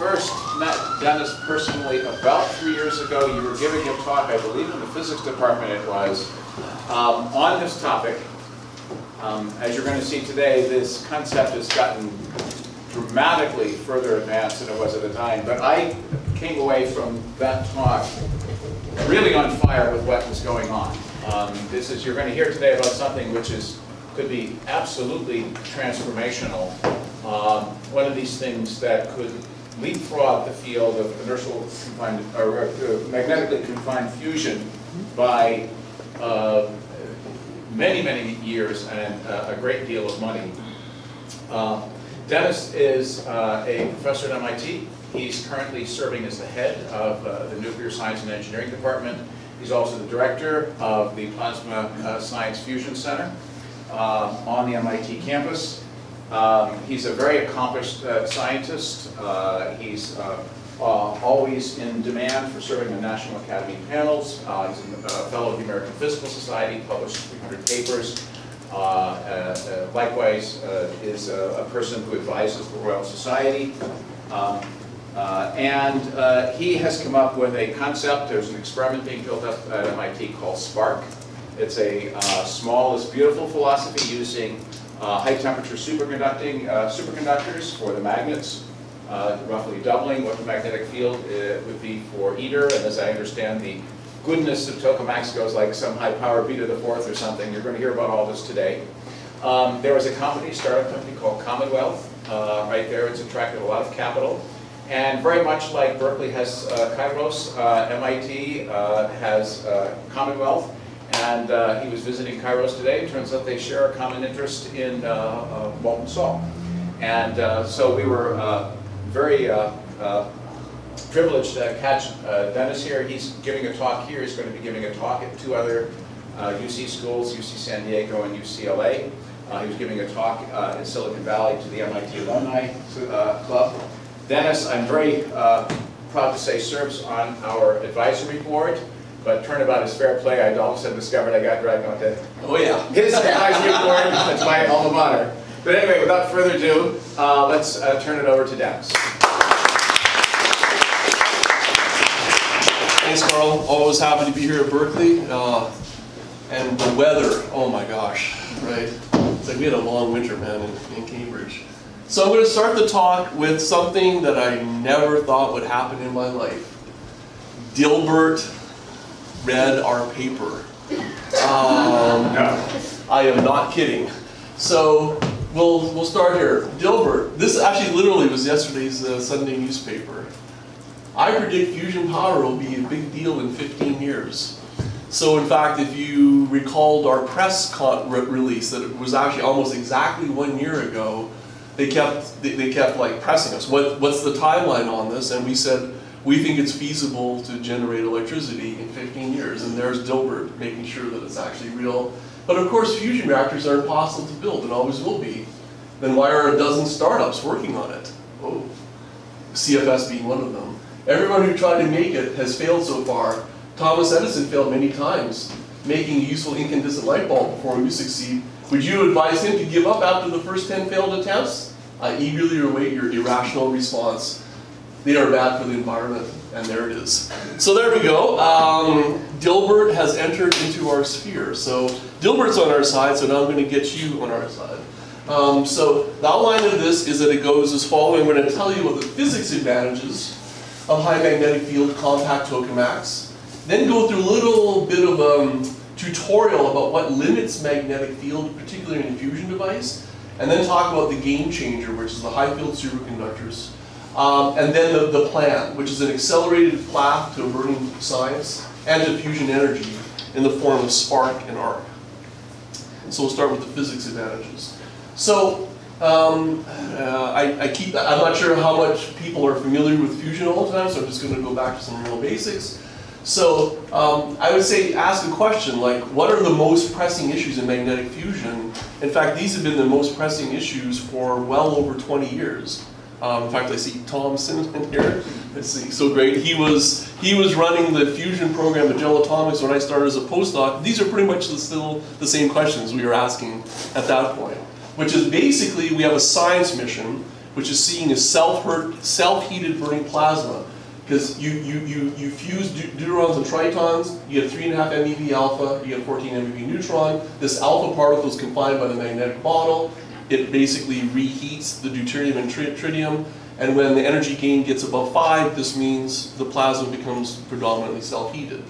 first met Dennis personally about 3 years ago. You were giving a talk, I believe in the physics department it was, on this topic. As you're going to see today, this concept has gotten dramatically further advanced than it was at the time. But I came away from that talk really on fire with what was going on. This is, you're going to hear today about something which is, could be absolutely transformational. One of these things that could leapfrog the field of inertial confined, or magnetically confined fusion by many, many years and a great deal of money. Dennis is a professor at MIT. He's currently serving as the head of the Nuclear Science and Engineering Department. He's also the director of the Plasma Science Fusion Center on the MIT campus. He's a very accomplished scientist. He's always in demand for serving on National Academy panels. He's a fellow of the American Physical Society, published 300 papers. Likewise, is a person who advises the Royal Society. And he has come up with a concept. There's an experiment being built up at MIT called SPARC. It's a small is beautiful philosophy using high-temperature superconductors for the magnets, roughly doubling what the magnetic field would be for ITER. And as I understand, the goodness of tokamaks goes like some high-power β⁴ or something. You're going to hear about all this today. There was a company, startup company called Commonwealth right there. It's attracted a lot of capital. And very much like Berkeley has Kairos, MIT has Commonwealth. And he was visiting Kairos today. It turns out they share a common interest in molten salt. And so we were very privileged to catch Dennis here. He's giving a talk here. He's going to be giving a talk at two other UC schools, UC San Diego and UCLA. He was giving a talk in Silicon Valley to the MIT Alumni Club. Dennis, I'm very proud to say, serves on our advisory board. But turnabout is fair play. I all of a sudden discovered I got dragged onto his advisory board. That's my alma mater. But anyway, without further ado, let's turn it over to Dennis. Thanks, Carl. Always happy to be here at Berkeley. And the weather, oh my gosh, right? It's like we had a long winter, man, in Cambridge. So I'm going to start the talk with something that I never thought would happen in my life. Dilbert read our paper. I am not kidding. So we'll start here. Dilbert, this actually literally was yesterday's Sunday newspaper. I predict fusion power will be a big deal in 15 years. So in fact, if you recalled our press release, that it was actually almost exactly 1 year ago, they kept like pressing us. What's the timeline on this? And we said, we think it's feasible to generate electricity in 15 years, and there's Dilbert making sure that it's actually real. But of course, fusion reactors are impossible to build and always will be. Then why are a dozen startups working on it? Oh, CFS being one of them. Everyone who tried to make it has failed so far. Thomas Edison failed many times, making a useful incandescent light bulb before we succeed. Would you advise him to give up after the first 10 failed attempts? I eagerly await your irrational response. They are bad for the environment, and there it is. So there we go. Dilbert has entered into our sphere. So Dilbert's on our side, so now I'm going to get you on our side. So the outline of this is that it goes as following. I'm going to tell you what the physics advantages of high magnetic field compact tokamaks, then go through a little bit of a tutorial about what limits magnetic field, particularly in a fusion device, and then talk about the game changer, which is the high field superconductors. And then the plan, which is an accelerated path to emerging science and to fusion energy in the form of SPARC and ARC. So we'll start with the physics advantages. So I'm not sure how much people are familiar with fusion all the time, so I'm just going to go back to some real basics. So I would say ask a question like, what are the most pressing issues in magnetic fusion? In fact, these have been the most pressing issues for well over 20 years. In fact, I see Tom Sinton here. It's so great. He was running the fusion program at General Atomics when I started as a postdoc. These are pretty much still the same questions we were asking at that point, which is basically we have a science mission, which is seeing is self-heated burning plasma. Because you fuse deuterons and tritons, you get 3.5 MeV alpha, you get 14 MeV neutron. This alpha particle is confined by the magnetic model. It basically reheats the deuterium and tritium. And when the energy gain gets above 5, this means the plasma becomes predominantly self-heated.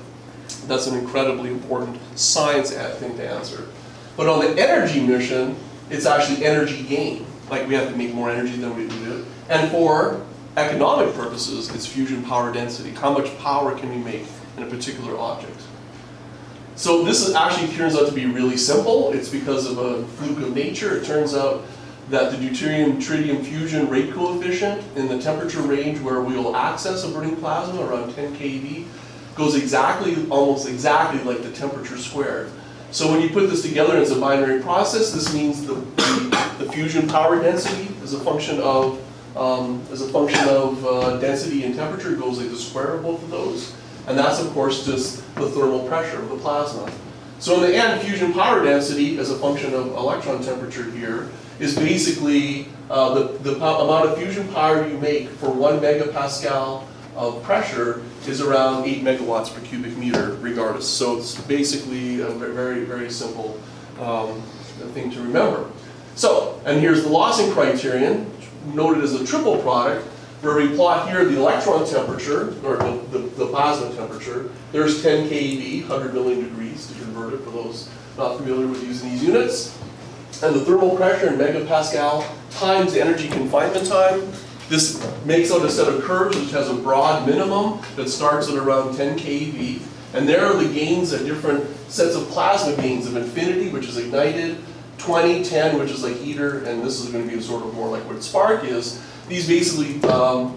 That's an incredibly important science thing to answer. But on the energy mission, it's actually energy gain. Like, we have to make more energy than we do. And for economic purposes, it's fusion power density. How much power can we make in a particular object? So this is actually turns out to be really simple. It's because of a fluke of nature. It turns out that the deuterium-tritium fusion rate coefficient in the temperature range where we will access a burning plasma, around 10 keV, goes exactly, almost exactly like the temperature squared. So when you put this together as a binary process, this means the fusion power density is a function of density and temperature, goes like the square of both of those. And that's, of course, just the thermal pressure of the plasma. So in the end, fusion power density as a function of electron temperature here is basically the amount of fusion power you make for 1 megapascal of pressure is around 8 megawatts per cubic meter regardless. So it's basically a very, very simple thing to remember. So, and here's the Lawson criterion, noted as a triple product, where we plot here the electron temperature, or the plasma temperature. There's 10 keV, 100 million degrees to convert it for those not familiar with using these units. And the thermal pressure in megapascal times the energy confinement time. This makes out a set of curves which has a broad minimum that starts at around 10 keV. And there are the gains at different sets of plasma gains of infinity, which is ignited, 20, 10, which is like ITER, and this is going to be sort of more like what SPARC is. These basically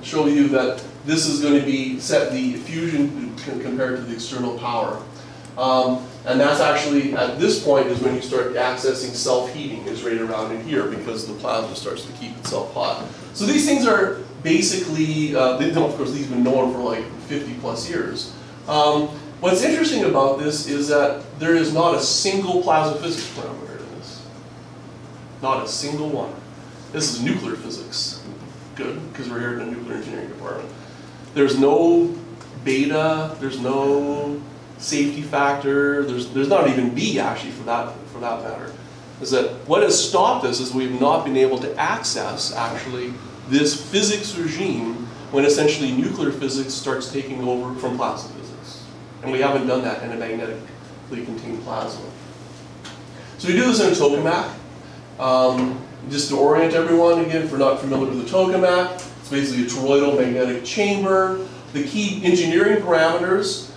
show you that this is going to be set the fusion compared to the external power. And that's actually, at this point, is when you start accessing self-heating, is right around in here, because the plasma starts to keep itself hot. So these things are basically, of course, these have been known for like 50 plus years. What's interesting about this is that there is not a single plasma physics parameter in this. Not a single one. This is nuclear physics. Good, because we're here in the nuclear engineering department. There's no beta, there's no safety factor, there's not even B actually for that matter. Is that what has stopped us is we've not been able to access actually this physics regime when essentially nuclear physics starts taking over from plasma physics. And we haven't done that in a magnetically contained plasma. So we do this in a tokamak. Just to orient everyone, again, if we're not familiar with the tokamak, it's basically a toroidal magnetic chamber. The key engineering parameters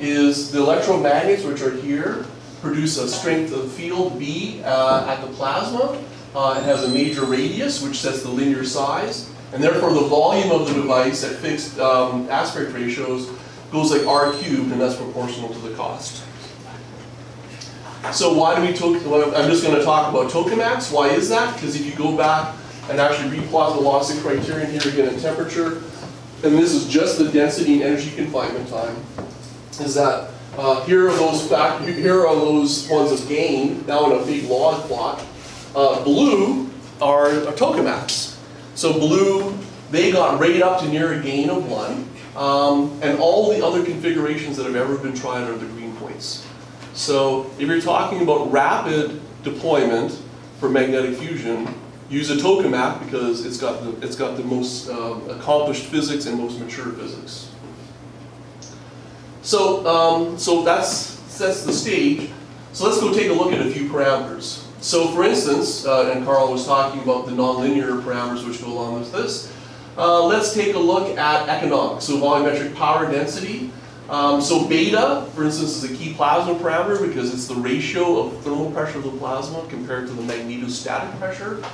is the electromagnets, which are here, produce a strength of field B at the plasma. It has a major radius, which sets the linear size. And therefore, the volume of the device at fixed aspect ratios goes like R cubed, and that's proportional to the cost. So why do we I'm just going to talk about tokamaks. Why is that? Because if you go back and actually replot the Lawson criterion here again in temperature, and this is just the density and energy confinement time, is that here are those ones of gain, now in a big log plot. Blue are tokamaks. So blue, they got right up to near a gain of 1, and all the other configurations that have ever been tried are the green points. So if you're talking about rapid deployment for magnetic fusion, use a tokamak because it's got the most accomplished physics and most mature physics. So that sets the stage. So let's go take a look at a few parameters. So for instance, and Carl was talking about the nonlinear parameters which go along with this. Let's take a look at economics. So volumetric power density. So beta, for instance, is a key plasma parameter because it's the ratio of thermal pressure of the plasma compared to the magnetostatic pressure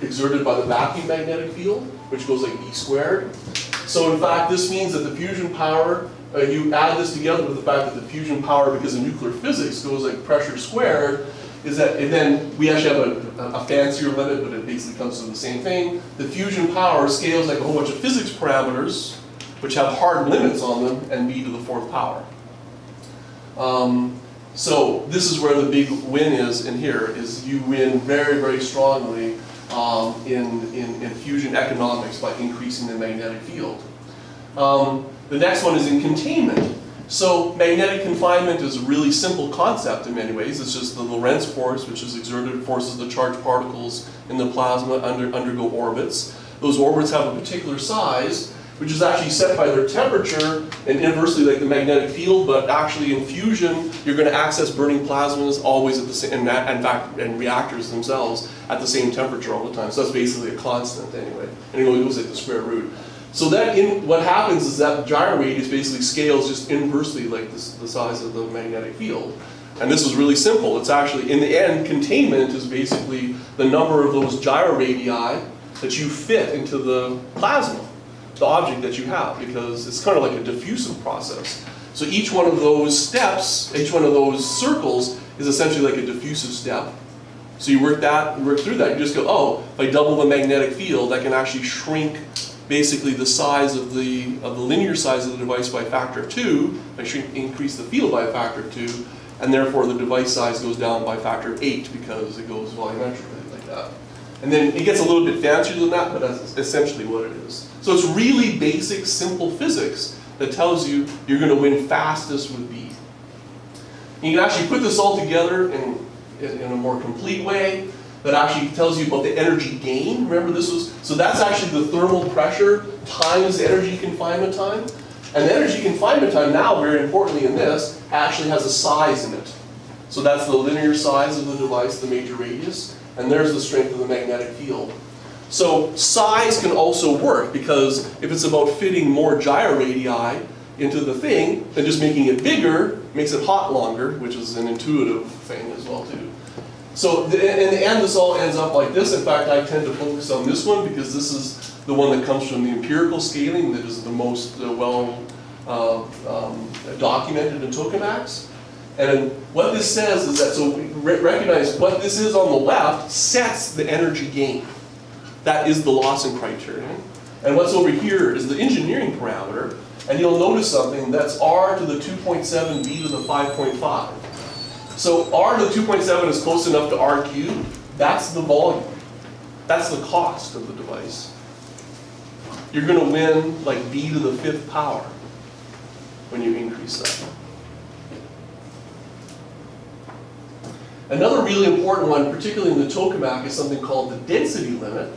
exerted by the vacuum magnetic field, which goes like B squared. So in fact, this means that the fusion power, you add this together with the fact that the fusion power, because of nuclear physics, goes like pressure squared, is that, and then we actually have a fancier limit, but it basically comes to the same thing. The fusion power scales like a whole bunch of physics parameters, which have hard limits on them, and b to the 4th power. So this is where the big win is in here, is you win very, very strongly in fusion economics by increasing the magnetic field. The next one is in containment. So magnetic confinement is a really simple concept in many ways. It's just the Lorentz force, which is exerted, forces the charged particles in the plasma undergo orbits. Those orbits have a particular size, which is actually set by their temperature, and inversely like the magnetic field, but actually in fusion, you're going to access burning plasmas always at the same, and reactors themselves at the same temperature all the time. So that's basically a constant anyway, and it only goes like the square root. So that what happens is that gyroweight is basically scales just inversely like this, the size of the magnetic field. And this is really simple. It's actually, in the end, containment is basically the number of those gyroradii that you fit into the plasma, the object that you have, because it's kind of like a diffusive process. So each one of those steps, each one of those circles is essentially like a diffusive step. So you work that, you work through that, you just go, oh, if I double the magnetic field, I can actually shrink basically the size of the linear size of the device by a factor of 2. I shrink, increase the field by a factor of 2, and therefore the device size goes down by a factor of 8 because it goes volumetrically like that. And then it gets a little bit fancier than that, but that's essentially what it is. So it's really basic, simple physics that tells you you're going to win fastest with B. You can actually put this all together in a more complete way that actually tells you about the energy gain. Remember this was, so that's actually the thermal pressure times the energy confinement time. And the energy confinement time now, very importantly in this, actually has a size in it. So that's the linear size of the device, the major radius. And there's the strength of the magnetic field. So size can also work, because if it's about fitting more gyroradii into the thing, then just making it bigger makes it hot longer, which is an intuitive thing as well too. So in the end, this all ends up like this. In fact, I tend to focus on this one because this is the one that comes from the empirical scaling that is the most well documented in tokamaks. And what this says is that, so we recognize what this is on the left sets the energy gain. That is the Lawson criterion. And what's over here is the engineering parameter. And you'll notice something, that's r to the 2.7, b to the 5.5. So r to the 2.7 is close enough to r cubed. That's the volume. That's the cost of the device. You're going to win like b to the 5th power when you increase that. Another really important one, particularly in the tokamak, is something called the density limit.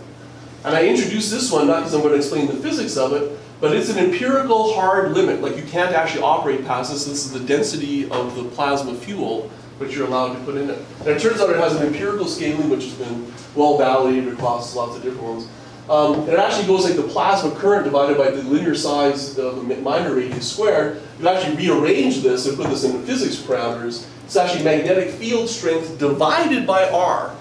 And I introduced this one not because I'm going to explain the physics of it, but it's an empirical hard limit. Like you can't actually operate past this. This is the density of the plasma fuel which you're allowed to put in it. And it turns out it has an empirical scaling which has been well validated across lots of different ones. And it actually goes like the plasma current divided by the linear size of the minor radius squared. You actually rearrange this and put this into physics parameters. It's actually magnetic field strength divided by R.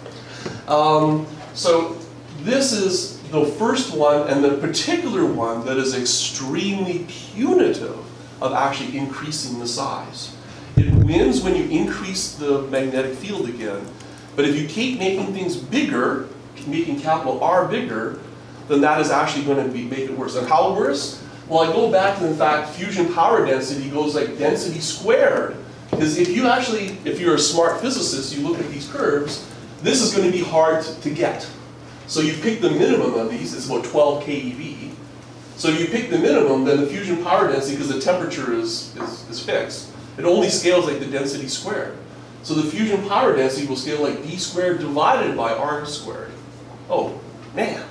So this is the first one, and the particular one that is extremely punitive of actually increasing the size. It wins when you increase the magnetic field again. But if you keep making things bigger, making capital R bigger, then that is actually going to make it worse. And how worse? Well, I go back to the fact fusion power density goes like density squared. Because if you actually, if you're a smart physicist, you look at these curves, this is going to be hard to get. So you pick the minimum of these, it's about 12 keV. So if you pick the minimum, then the fusion power density, because the temperature is fixed, it only scales like the density squared. So the fusion power density will scale like D squared divided by R squared. Oh, man,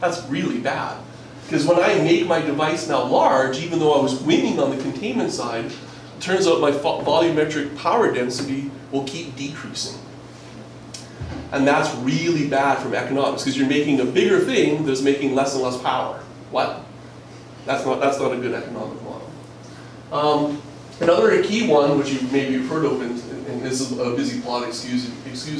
that's really bad. Because when I make my device now large, even though I was winning on the containment side, it turns out my volumetric power density will keep decreasing. And that's really bad from economics, because you're making a bigger thing that's making less and less power. What? That's not a good economic model. Another key one, which you maybe have heard of, and this is a busy plot, excuse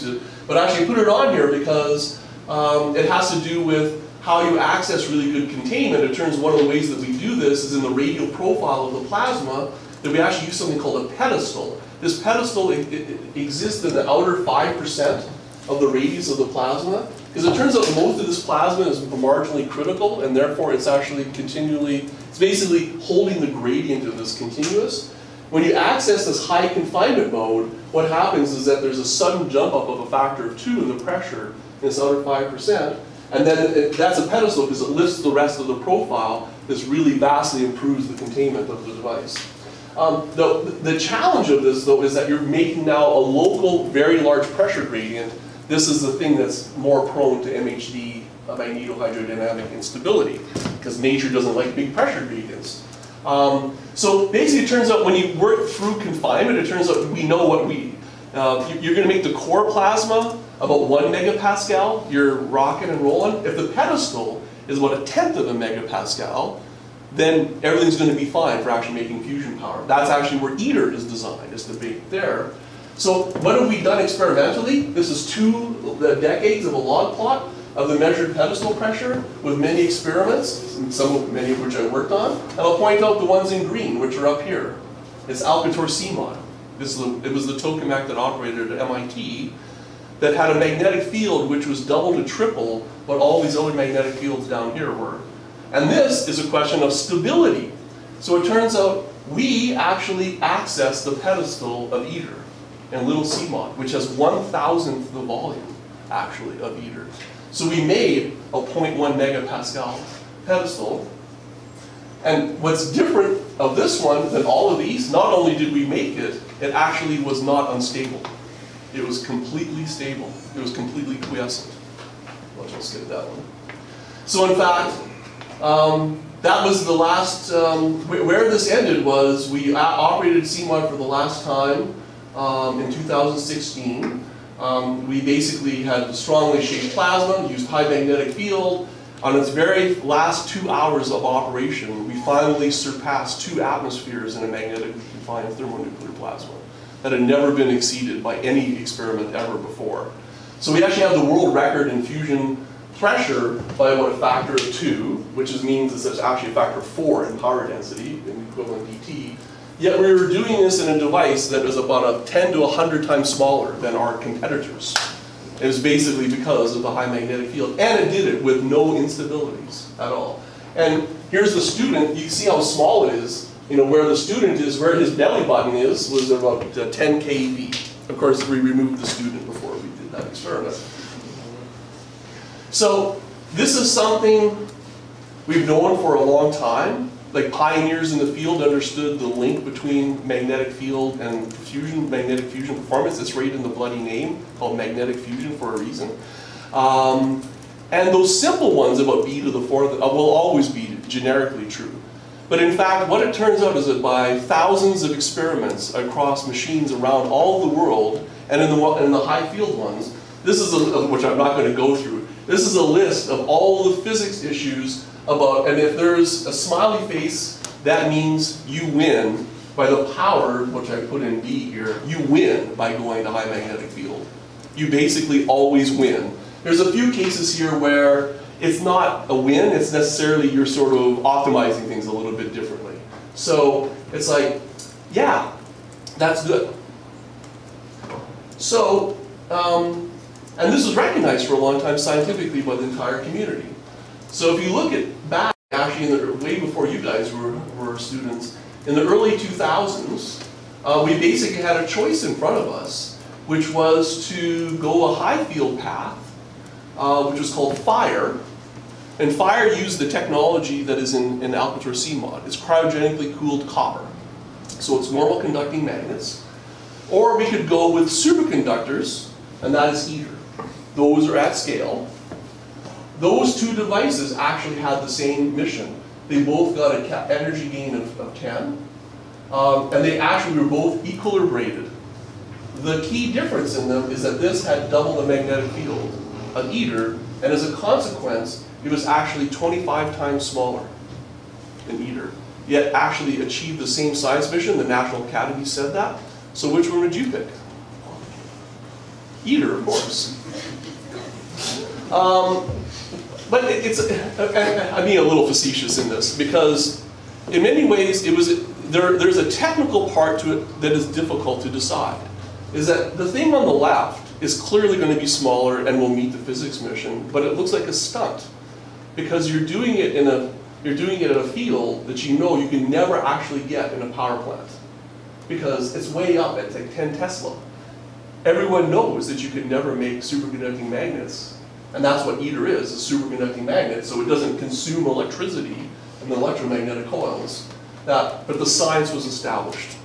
it, but actually put it on here because it has to do with how you access really good containment. It turns one of the ways that we do this is in the radial profile of the plasma, that we actually use something called a pedestal. This pedestal it exists in the outer 5% of the radius of the plasma, because it turns out most of this plasma is marginally critical, and therefore it's actually continually, it's basically holding the gradient of this continuous. When you access this high confinement mode, what happens is that there's a sudden jump up of a factor of 2 in the pressure this other 5%. And then that's a pedestal because it lifts the rest of the profile. This really vastly improves the containment of the device. The challenge of this, though, is that you're making now a local, very large pressure gradient. This is the thing that's more prone to MHD, magnetohydrodynamic instability, because nature doesn't like big pressure gradients. So basically, it turns out when you work through confinement, it turns out we know what we need. You're going to make the core plasma about 1 megapascal. You're rocking and rolling. If the pedestal is about 1/10 of a megapascal, then everything's going to be fine for actually making fusion power. That's actually where ITER is designed, is the big there. So what have we done experimentally? This is 2 decades of a log plot of the measured pedestal pressure with many experiments, many of which I worked on. And I'll point out the ones in green, which are up here. It's Alcator C-Mod. It was the tokamak that operated at MIT that had a magnetic field which was double to triple what all these other magnetic fields down here were. And this is a question of stability. So it turns out we actually access the pedestal of ITER in little C-Mod, which has 1,000th the volume, actually, of ITER. So we made a 0.1 megapascal pedestal. And what's different of this one than all of these, not only did we make it, it actually was not unstable. It was completely stable. It was completely quiescent. Let's just get that one. So in fact, that was the last, where this ended was we operated C-Mod for the last time in 2016. We basically had strongly shaped plasma, used high magnetic field. On its very last 2 hours of operation, we finally surpassed 2 atmospheres in a magnetically confined thermonuclear plasma that had never been exceeded by any experiment ever before. So we actually have the world record in fusion pressure by about a factor of 2, which means it's actually a factor of 4 in power density, in equivalent dT. Yet we were doing this in a device that was about a 10 to 100 times smaller than our competitors. It was basically because of the high magnetic field. And it did it with no instabilities at all. And here's the student. You see how small it is. You know, where the student is, where his belly button is, was about 10 kV. Of course, we removed the student before we did that experiment. So this is something we've known for a long time. Like pioneers in the field understood the link between magnetic field and fusion, magnetic fusion performance. It's right in the bloody name, called magnetic fusion for a reason. And those simple ones about B⁴ will always be generically true. But in fact, what it turns out is that by thousands of experiments across machines around all the world, and in the high field ones, this is which I'm not going to go through. This is a list of all the physics issues about, and if there's a smiley face, that means you win by the power, which I put in D here, you win by going to high magnetic field. You basically always win. There's a few cases here where it's not a win, it's necessarily you're sort of optimizing things a little bit differently. So it's like, yeah, that's good. So, and this was recognized for a long time scientifically by the entire community. So if you look at back, actually, way before you guys were students, in the early 2000s, we basically had a choice in front of us, which was to go a high field path, which was called FIRE. And FIRE used the technology that is in Alcator C-Mod. It's cryogenically cooled copper. So it's normal conducting magnets. Or we could go with superconductors, and that is ITER. Those are at scale. Those two devices actually had the same mission. They both got an energy gain of 10, and they actually were both equilibrated. The key difference in them is that this had double the magnetic field of ITER, and as a consequence, it was actually 25 times smaller than ITER, yet actually achieved the same science mission. The National Academy said that. So which one would you pick? ITER, of course. But I mean, a little facetious in this, because in many ways, it was there's a technical part to it that is difficult to decide. Is that the thing on the left is clearly going to be smaller and will meet the physics mission, but it looks like a stunt, because you're doing it in a field that you know you can never actually get in a power plant, because it's way up at like 10 Tesla. Everyone knows that you could never make superconducting magnets And that's what ITER is, a superconducting magnet, so it doesn't consume electricity in the electromagnetic coils. That, but the science was established.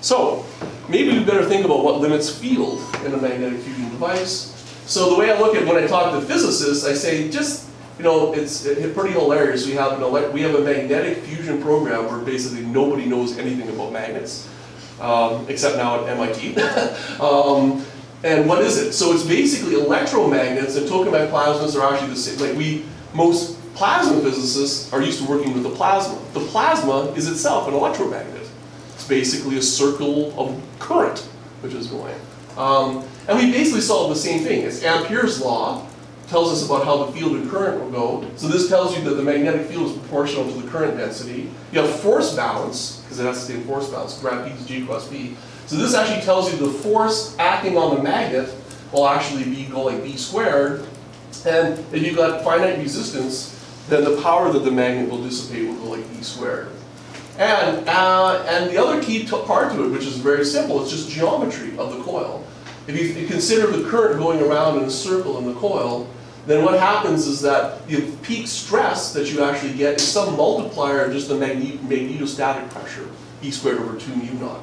So maybe we better think about what limits field in a magnetic fusion device. So the way I look at when I talk to physicists, I say just, you know, it's pretty hilarious. We have a magnetic fusion program where basically nobody knows anything about magnets, except now at MIT. And what is it? So it's basically electromagnets, and tokamak plasmas are actually the same. Like most plasma physicists are used to working with the plasma. The plasma is itself an electromagnet. It's basically a circle of current, which is going. And we basically solve the same thing. It's Ampere's law tells us about how the field and current will go. So this tells you that the magnetic field is proportional to the current density. You have force balance, because it has to stay in force balance, grad P is G cross B. So this actually tells you the force acting on the magnet will actually be like B squared. And if you've got finite resistance, then the power that the magnet will dissipate will go like E squared. And the other key part to it, which is very simple, it's just geometry of the coil. If you consider the current going around in a circle in the coil, then what happens is that the peak stress that you actually get is some multiplier of just the magnetostatic pressure, E squared over 2 mu naught.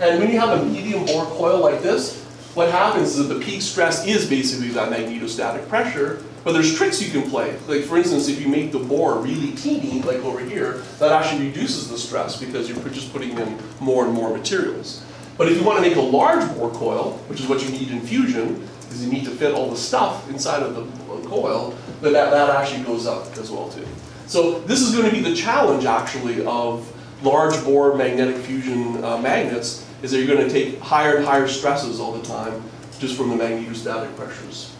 And when you have a medium bore coil like this, what happens is that the peak stress is basically that magnetostatic pressure, but there's tricks you can play. Like for instance, if you make the bore really teeny, like over here, that actually reduces the stress because you're just putting in more and more materials. But if you want to make a large bore coil, which is what you need in fusion, because you need to fit all the stuff inside of the coil, then that actually goes up as well too. So this is going to be the challenge actually of large bore magnetic fusion magnets, is that you're going to take higher and higher stresses all the time just from the magnetostatic pressures.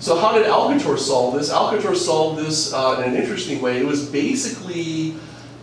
So how did Alcator solve this? Alcator solved this in an interesting way. It was basically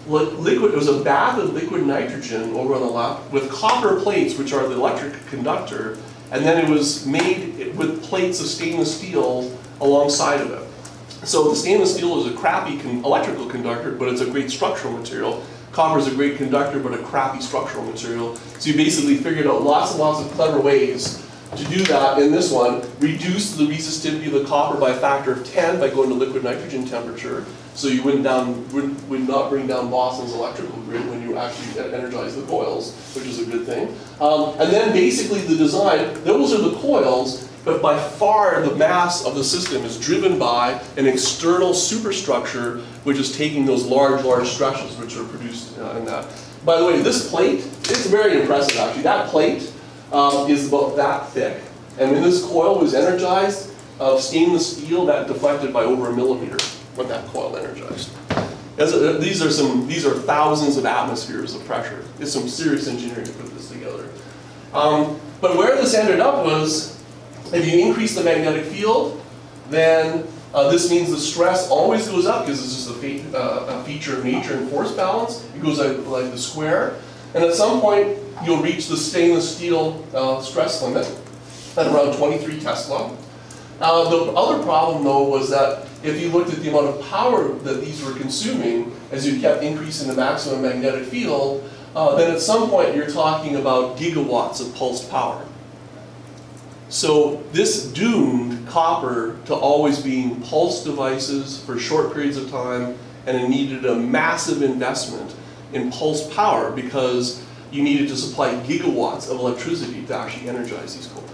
liquid. It was a bath of liquid nitrogen over on the left with copper plates, which are the electric conductor, and then it was made with plates of stainless steel alongside of it. So the stainless steel is a crappy electrical conductor, but it's a great structural material. Copper is a great conductor, but a crappy structural material. So you basically figured out lots and lots of clever ways to do that. In this one, reduce the resistivity of the copper by a factor of 10 by going to liquid nitrogen temperature. So you would not bring down Boston's electrical grid when you actually energize the coils, which is a good thing. And then basically the design, those are the coils, but by far the mass of the system is driven by an external superstructure, which is taking those large stresses which are produced in that. By the way, this plate, it's very impressive actually. That plate is about that thick. And when this coil was energized of stainless steel, that deflected by over a millimeter when that coil energized. These are thousands of atmospheres of pressure. It's some serious engineering to put this together. But where this ended up was, if you increase the magnetic field, then this means the stress always goes up because it's just a feature of nature and force balance. It goes out like the square. And at some point, you'll reach the stainless steel stress limit at around 23 Tesla. The other problem, though, was that if you looked at the amount of power that these were consuming as you kept increasing the maximum magnetic field, then at some point you're talking about gigawatts of pulsed power. So this doomed copper to always being pulse devices for short periods of time, and it needed a massive investment in pulse power because you needed to supply gigawatts of electricity to actually energize these coils.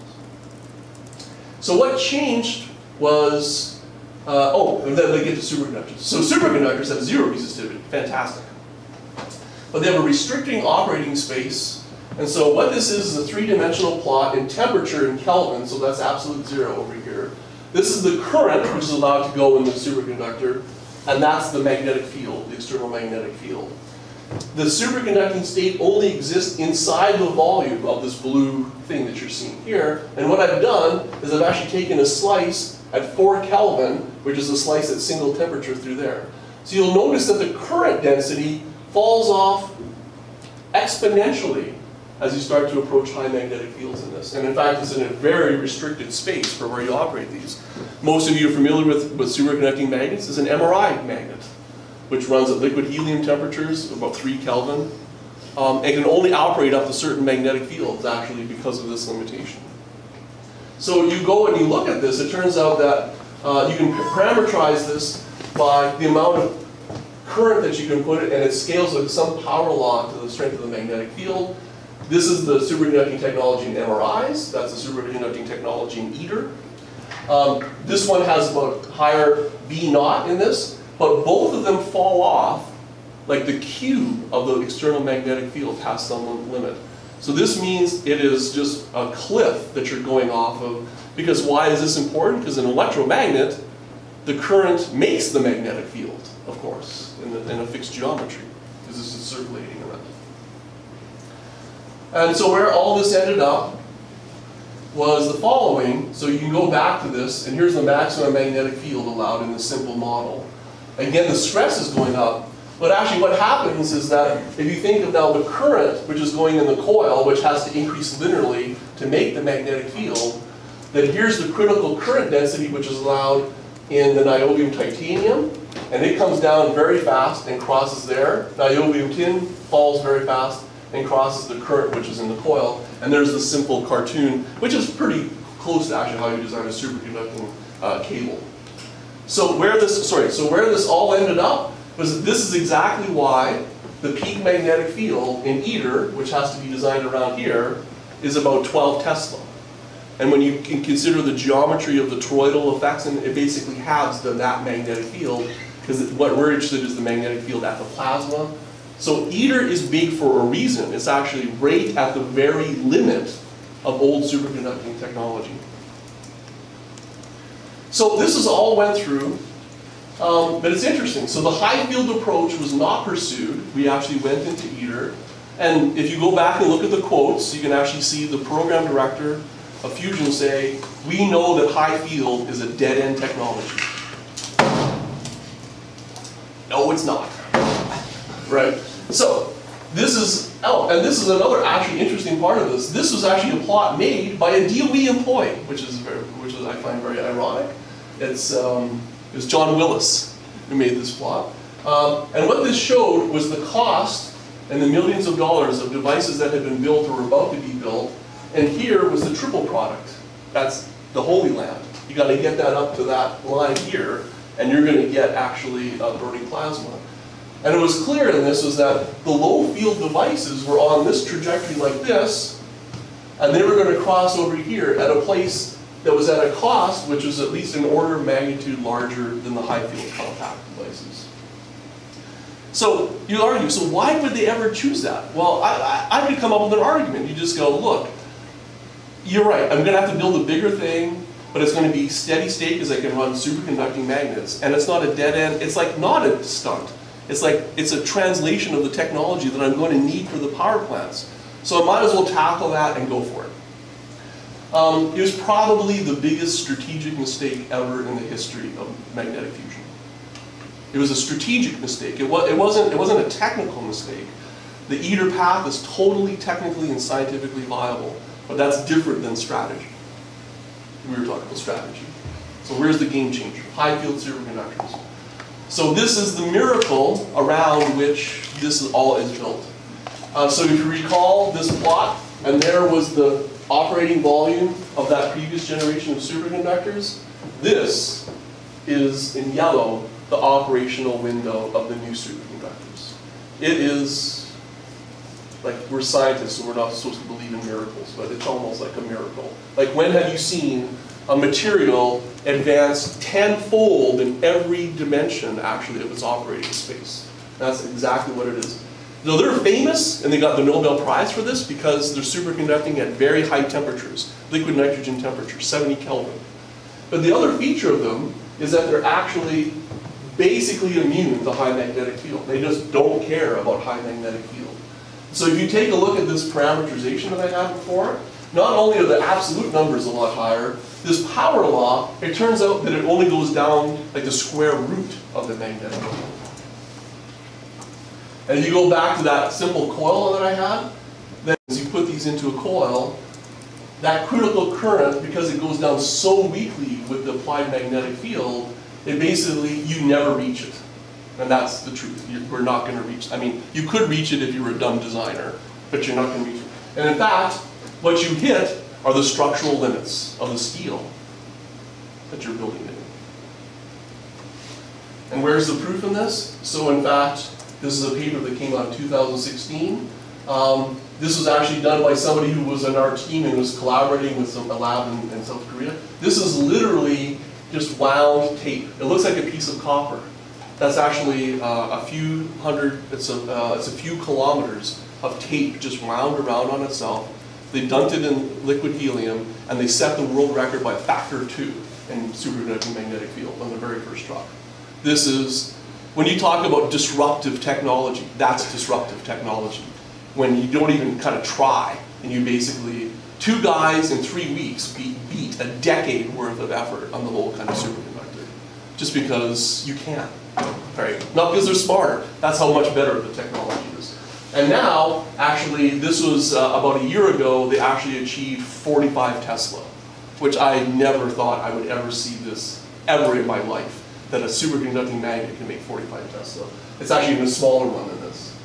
So what changed was, and then they get to superconductors. So superconductors have zero resistivity, fantastic. But they have a restricting operating space. And so what this is a three-dimensional plot in temperature in Kelvin, so that's absolute zero over here. This is the current, which is allowed to go in the superconductor, and that's the magnetic field, the external magnetic field. The superconducting state only exists inside the volume of this blue thing that you're seeing here. And what I've done is I've actually taken a slice at 4 Kelvin, which is a slice at single temperature through there. So you'll notice that the current density falls off exponentially as you start to approach high magnetic fields in this. And in fact, it's in a very restricted space for where you operate these. Most of you are familiar with superconducting magnets. It's an MRI magnet, which runs at liquid helium temperatures, about 3 Kelvin, and can only operate up to certain magnetic fields, actually, because of this limitation. So you go and you look at this, it turns out that you can parameterize this by the amount of current that you can put it, and it scales with some power law to the strength of the magnetic field. This is the superconducting technology in MRIs. That's the superconducting technology in ITER. This one has about higher B naught in this, but both of them fall off, like the Q of the external magnetic field has some limit. So this means it is just a cliff that you're going off of. Because why is this important? Because an electromagnet, the current makes the magnetic field, of course, in a fixed geometry, because this is circulating around. And so where all this ended up was the following. So you can go back to this, and here's the maximum magnetic field allowed in this simple model. Again, the stress is going up. But actually what happens is that if you think of now the current, which is going in the coil, which has to increase linearly to make the magnetic field, then here's the critical current density, which is allowed in the niobium titanium. And it comes down very fast and crosses there. Niobium tin falls very fast and crosses the current, which is in the coil. And there's the simple cartoon, which is pretty close to actually how you design a superconducting cable. So where this, all ended up, was that this is exactly why the peak magnetic field in ITER, which has to be designed around here, is about 12 Tesla. And when you can consider the geometry of the toroidal effects, and it basically halves that magnetic field, because what we're interested in is the magnetic field at the plasma. So ITER is big for a reason. It's actually right at the very limit of old superconducting technology. So this is all went through. But it's interesting. So the high field approach was not pursued. We actually went into ITER. And if you go back and look at the quotes, you can actually see the program director of Fusion say, we know that high field is a dead-end technology. No, it's not. Right? So this is, oh, and this is another actually interesting part of this. This was actually a plot made by a DOE employee, which is, I find very ironic. It's, it was John Willis who made this plot. And what this showed was the cost and the millions of dollars of devices that had been built or were about to be built. And here was the triple product. That's the Holy Land. You got to get that up to that line here, and you're going to get actually burning plasma. And it was clear in this was that the low field devices were on this trajectory like this, and they were going to cross over here at a place that was at a cost which was at least an order of magnitude larger than the high field compact devices. So you argue, so why would they ever choose that? Well, I could come up with an argument. You just go, look, you're right, I'm going to have to build a bigger thing, but it's going to be steady state because I can run superconducting magnets. And it's not a dead end. It's like not a stunt. It's like it's a translation of the technology that I'm going to need for the power plants. So I might as well tackle that and go for it. It was probably the biggest strategic mistake ever in the history of magnetic fusion. It was a strategic mistake. It wasn't a technical mistake. The ITER path is totally technically and scientifically viable, but that's different than strategy. We were talking about strategy. So where's the game changer? High field superconductors. So this is the miracle around which this all is built. So if you recall this plot, and there was the operating volume of that previous generation of superconductors. This is, in yellow, the operational window of the new superconductors. It is, like, we're scientists, so we're not supposed to believe in miracles, but it's almost like a miracle. Like, when have you seen a material advance tenfold in every dimension, actually, of its operating space? That's exactly what it is. Now they're famous, and they got the Nobel Prize for this because they're superconducting at very high temperatures, liquid nitrogen temperature, 70 Kelvin. But the other feature of them is that they're actually basically immune to high magnetic field. They just don't care about high magnetic field. So if you take a look at this parameterization that I had before, not only are the absolute numbers a lot higher, this power law, it turns out that it only goes down like the square root of the magnetic field. And if you go back to that simple coil that I had, then as you put these into a coil, that critical current, because it goes down so weakly with the applied magnetic field, it basically, you never reach it. And that's the truth. We're not going to reach it. I mean, you could reach it if you were a dumb designer, but you're not going to reach it. And in fact, what you hit are the structural limits of the steel that you're building in. And where's the proof in this? So in fact, this is a paper that came out in 2016. This was actually done by somebody who was on our team and was collaborating with a lab in South Korea. This is literally just wound tape. It looks like a piece of copper. That's actually it's a few kilometers of tape just wound around on itself. They dumped it in liquid helium, and they set the world record by a factor of 2 in superconducting magnetic field on the very first truck. This is, when you talk about disruptive technology, that's disruptive technology. When you don't even kind of try, and you basically, 2 guys in 3 weeks beat a decade worth of effort on the whole kind of superconductor. Just because you can. Right? Not because they're smarter. That's how much better the technology is. And now, actually, this was about a year ago, they actually achieved 45 Tesla, which I never thought I would ever see this ever in my life, that a superconducting magnet can make 45 Tesla. It's actually even a smaller one than this.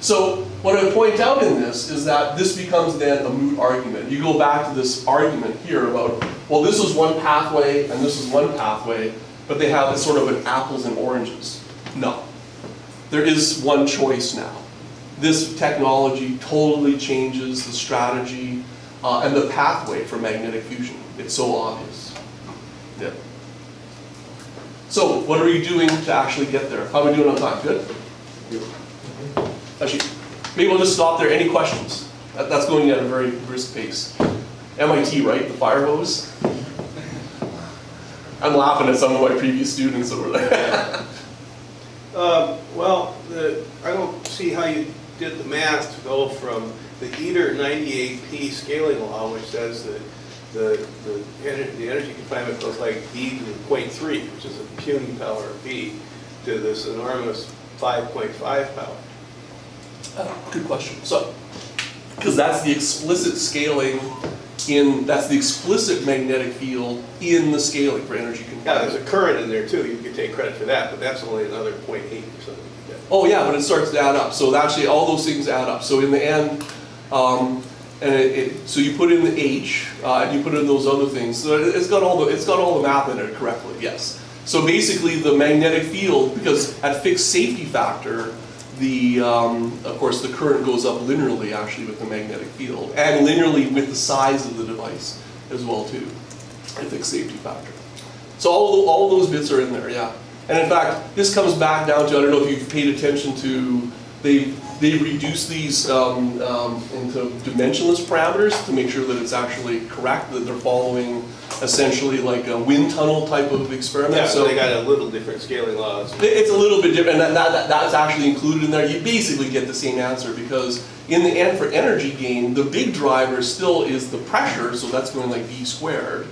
So what I point out in this is that this becomes then a moot argument. You go back to this argument here about, well, this is one pathway and this is one pathway, but they have sort of an apples and oranges. No. There is one choice now. This technology totally changes the strategy and the pathway for magnetic fusion. It's so obvious. Yeah. So what are you doing to actually get there? How are we doing on time? Good? Good. Actually, maybe we'll just stop there. Any questions? That's going at a very brisk pace. MIT, right? The fire hose? I'm laughing at some of my previous students over there. Well, I don't see how you did the math to go from the ITER 98P scaling law, which says that the energy confinement goes like E to the 0.3, which is a puny power of B, to this enormous 5.5 power. Good question. So, because that's the explicit scaling in, that's the explicit magnetic field in the scaling for energy confinement. Yeah, there's a current in there too. You could take credit for that, but that's only another 0.8 or something like that. Oh yeah, but it starts to add up. So actually all those things add up. So in the end, so you put in the H, and you put in those other things. So it's got all the math in it correctly. Yes. So basically, the magnetic field, because at fixed safety factor, the of course the current goes up linearly actually with the magnetic field, and linearly with the size of the device as well too, at fixed safety factor. So all those bits are in there. Yeah. And in fact, this comes back down to, I don't know if you've paid attention to, they reduce these into dimensionless parameters to make sure that it's actually correct, that they're following essentially like a wind tunnel type of experiment. Yeah, so they got a little different scaling laws. It's a little bit different, and that's actually included in there. You basically get the same answer, because in the end for energy gain, the big driver still is the pressure, so that's going like V squared.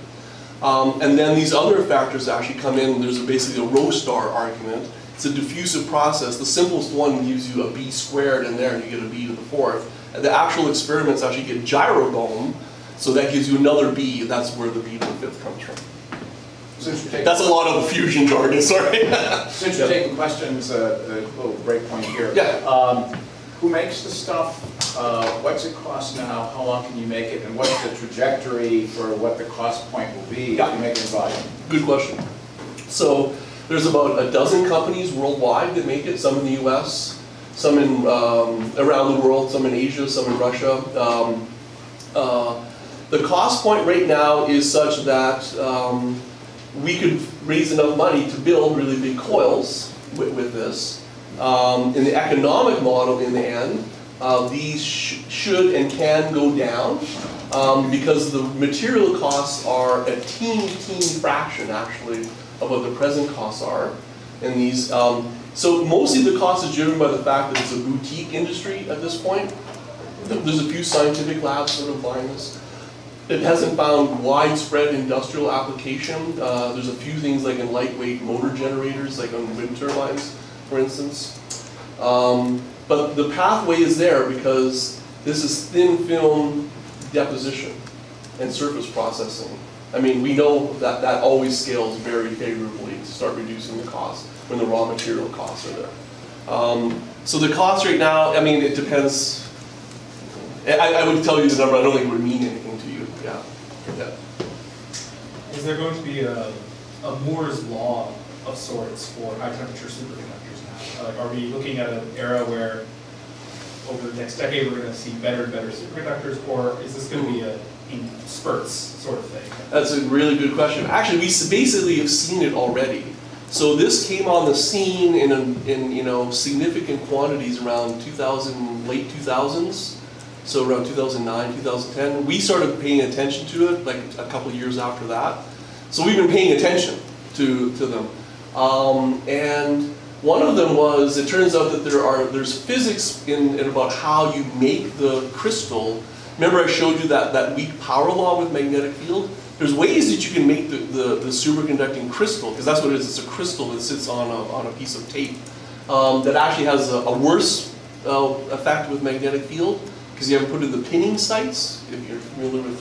And then these other factors actually come in. There's basically a rho star argument. It's a diffusive process. The simplest one gives you a B squared in there, and you get a B to the 4th. The actual experiments actually get gyrodome, so that gives you another B, and that's where the B to the 5th comes from. That's a lot of fusion jargon, sorry. Since you're taking questions, a little break point here. Yeah. Who makes the stuff? What's it cost now? How long can you make it? And what's the trajectory for what the cost point will be if you make it in volume? Good question. So, there's about a dozen companies worldwide that make it, some in the US, some in, around the world, some in Asia, some in Russia. The cost point right now is such that we could raise enough money to build really big coils with this. In the economic model in the end, these should and can go down because the material costs are a teeny fraction actually of what the present costs are in these. So mostly the cost is driven by the fact that it's a boutique industry at this point. There's a few scientific labs sort of buying this. It hasn't found widespread industrial application. There's a few things like in lightweight motor generators, like on wind turbines, for instance. But the pathway is there because this is thin film deposition and surface processing. I mean, we know that that always scales very favorably to start reducing the cost when the raw material costs are there. So the cost right now, I mean, it depends. I would tell you the number. I don't think it would mean anything to you. No, it doesn't. Is there going to be a Moore's law of sorts for high temperature superconductors now? Like, are we looking at an era where over the next decade we're going to see better and better superconductors, or is this going to be a in spurts sort of thing? That's a really good question. Actually, we basically have seen it already. So this came on the scene in you know, significant quantities around 2000, late 2000s. So around 2009, 2010, we started paying attention to it like a couple of years after that. So we've been paying attention to them. And one of them was, it turns out that there's physics in about how you make the crystal. Remember I showed you that weak power law with magnetic field? There's ways that you can make the superconducting crystal, because that's what it is, it's a crystal that sits on a piece of tape that actually has a worse effect with magnetic field, because you haven't put in the pinning sites, if you're familiar with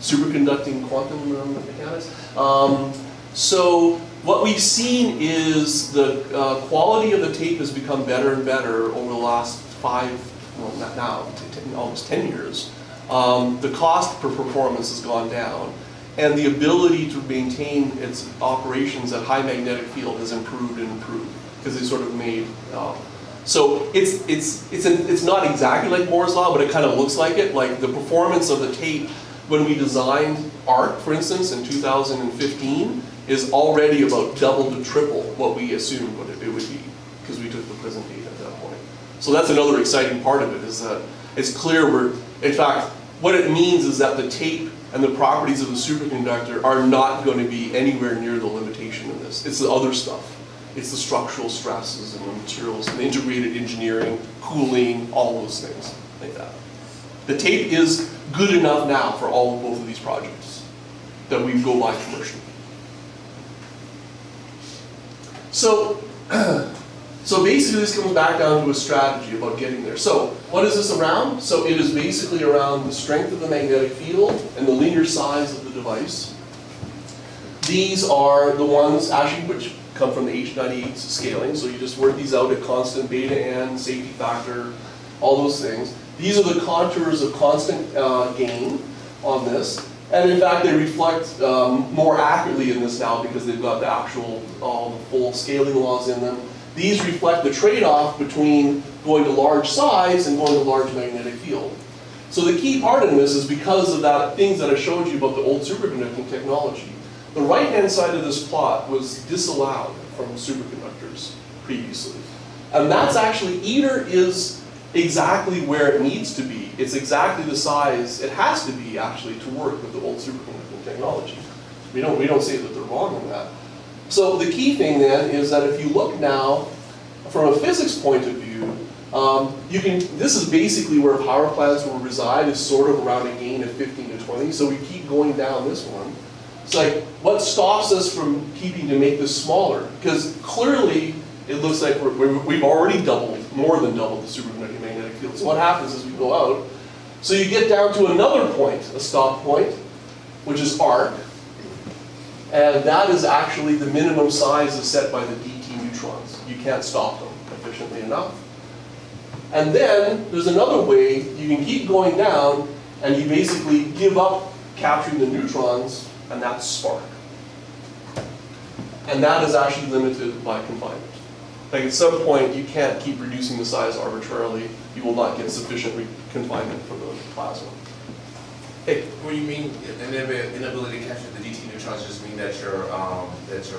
superconducting quantum mechanics. So what we've seen is the quality of the tape has become better and better over the last almost 10 years. The cost per performance has gone down, and the ability to maintain its operations at high magnetic field has improved and improved, because they sort of made. So it's not exactly like Moore's law, but it kind of looks like it. Like the performance of the tape when we designed ARC, for instance, in 2015, is already about double to triple what we assumed what it would be, because we took the present data at that point. So that's another exciting part of it, is that it's clear we're, in fact, what it means is that the tape and the properties of the superconductor are not going to be anywhere near the limitation of this. It's the other stuff. It's the structural stresses and the materials and the integrated engineering, cooling, all those things like that. The tape is good enough now for all of both of these projects that we go by commercially. So basically this comes back down to a strategy about getting there. So what is this around? So it is basically around the strength of the magnetic field and the linear size of the device. These are the ones actually which come from the H98 scaling, so you just work these out at constant beta and safety factor, all those things. These are the contours of constant gain on this, and in fact they reflect more accurately in this now because they've got the actual, all the full scaling laws in them. These reflect the trade-off between going to large size and going to large magnetic field. So the key part in this is because of that things that I showed you about the old superconducting technology. The right-hand side of this plot was disallowed from superconductors previously. And that's actually, ITER is exactly where it needs to be. It's exactly the size it has to be, actually, to work with the old superconducting technology. We don't say that they're wrong on that. So the key thing then is that if you look now, from a physics point of view, this is basically where power plants will reside, is sort of around a gain of 15 to 20, so we keep going down this one. It's like, what stops us from keeping to make this smaller? Because clearly, it looks like we've already doubled, more than doubled the superconducting magnetic field. So what happens is we go out. So you get down to another point, a stop point, which is arc. And that is actually the minimum size is set by the DT neutrons. You can't stop them efficiently enough. And then there's another way you can keep going down, and you basically give up capturing the neutrons, and that's spark. And that is actually limited by confinement. Like at some point, you can't keep reducing the size arbitrarily. You will not get sufficient confinement for the plasma. Hey, what do you mean an inability to capture the DT neutrons? Just mean that your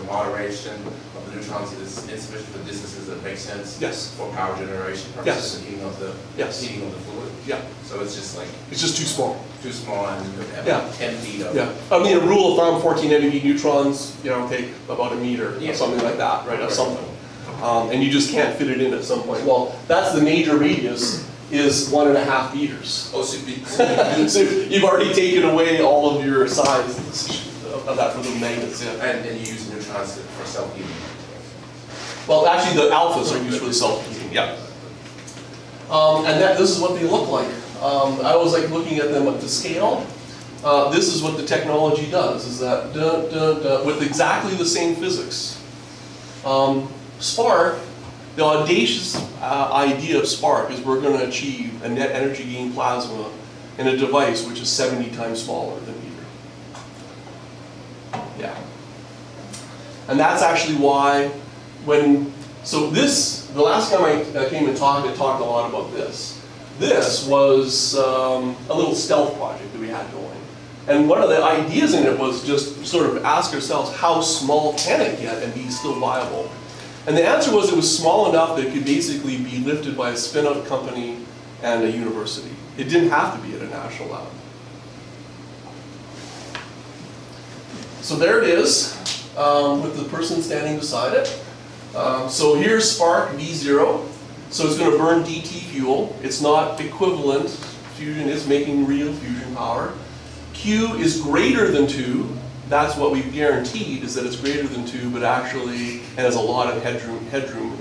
moderation of the neutrons is insufficient for distances that make sense. Yes. For power generation purposes and heating of the heating of the fluid. Yeah. So it's just like too small. Too small and yeah. 10 feet of. Yeah. I mean, a rule of thumb: 14 MeV neutrons. You know, take about a meter or something like that, right? Or something. And you just can't fit it in at some point. Well, that's the major radius. Is 1.5 meters. Oh, so you've already taken away all of your size of that for the magnets. Yeah. And you use neutrons for self-heating. Well, actually, the alphas are used for the self-heating. Yeah. And this is what they look like. I was like looking at them at the scale. This is what the technology does: is that with exactly the same physics. Spark. The audacious idea of SPARC is we're going to achieve a net energy gain plasma in a device which is 70 times smaller than ITER. Yeah. And that's actually why when, so this, the last time I came and talked, I talked a lot about this. This was a little stealth project that we had going. And one of the ideas in it was just sort of ask ourselves, how small can it get and be still viable? And the answer was it was small enough that it could basically be lifted by a spin-out company and a university. It didn't have to be at a national lab. So there it is, with the person standing beside it. So here's SPARC V0. So it's going to burn DT fuel. It's not equivalent. Fusion is making real fusion power. Q is greater than 2. That's what we've guaranteed, is that it's greater than 2, but actually it has a lot of headroom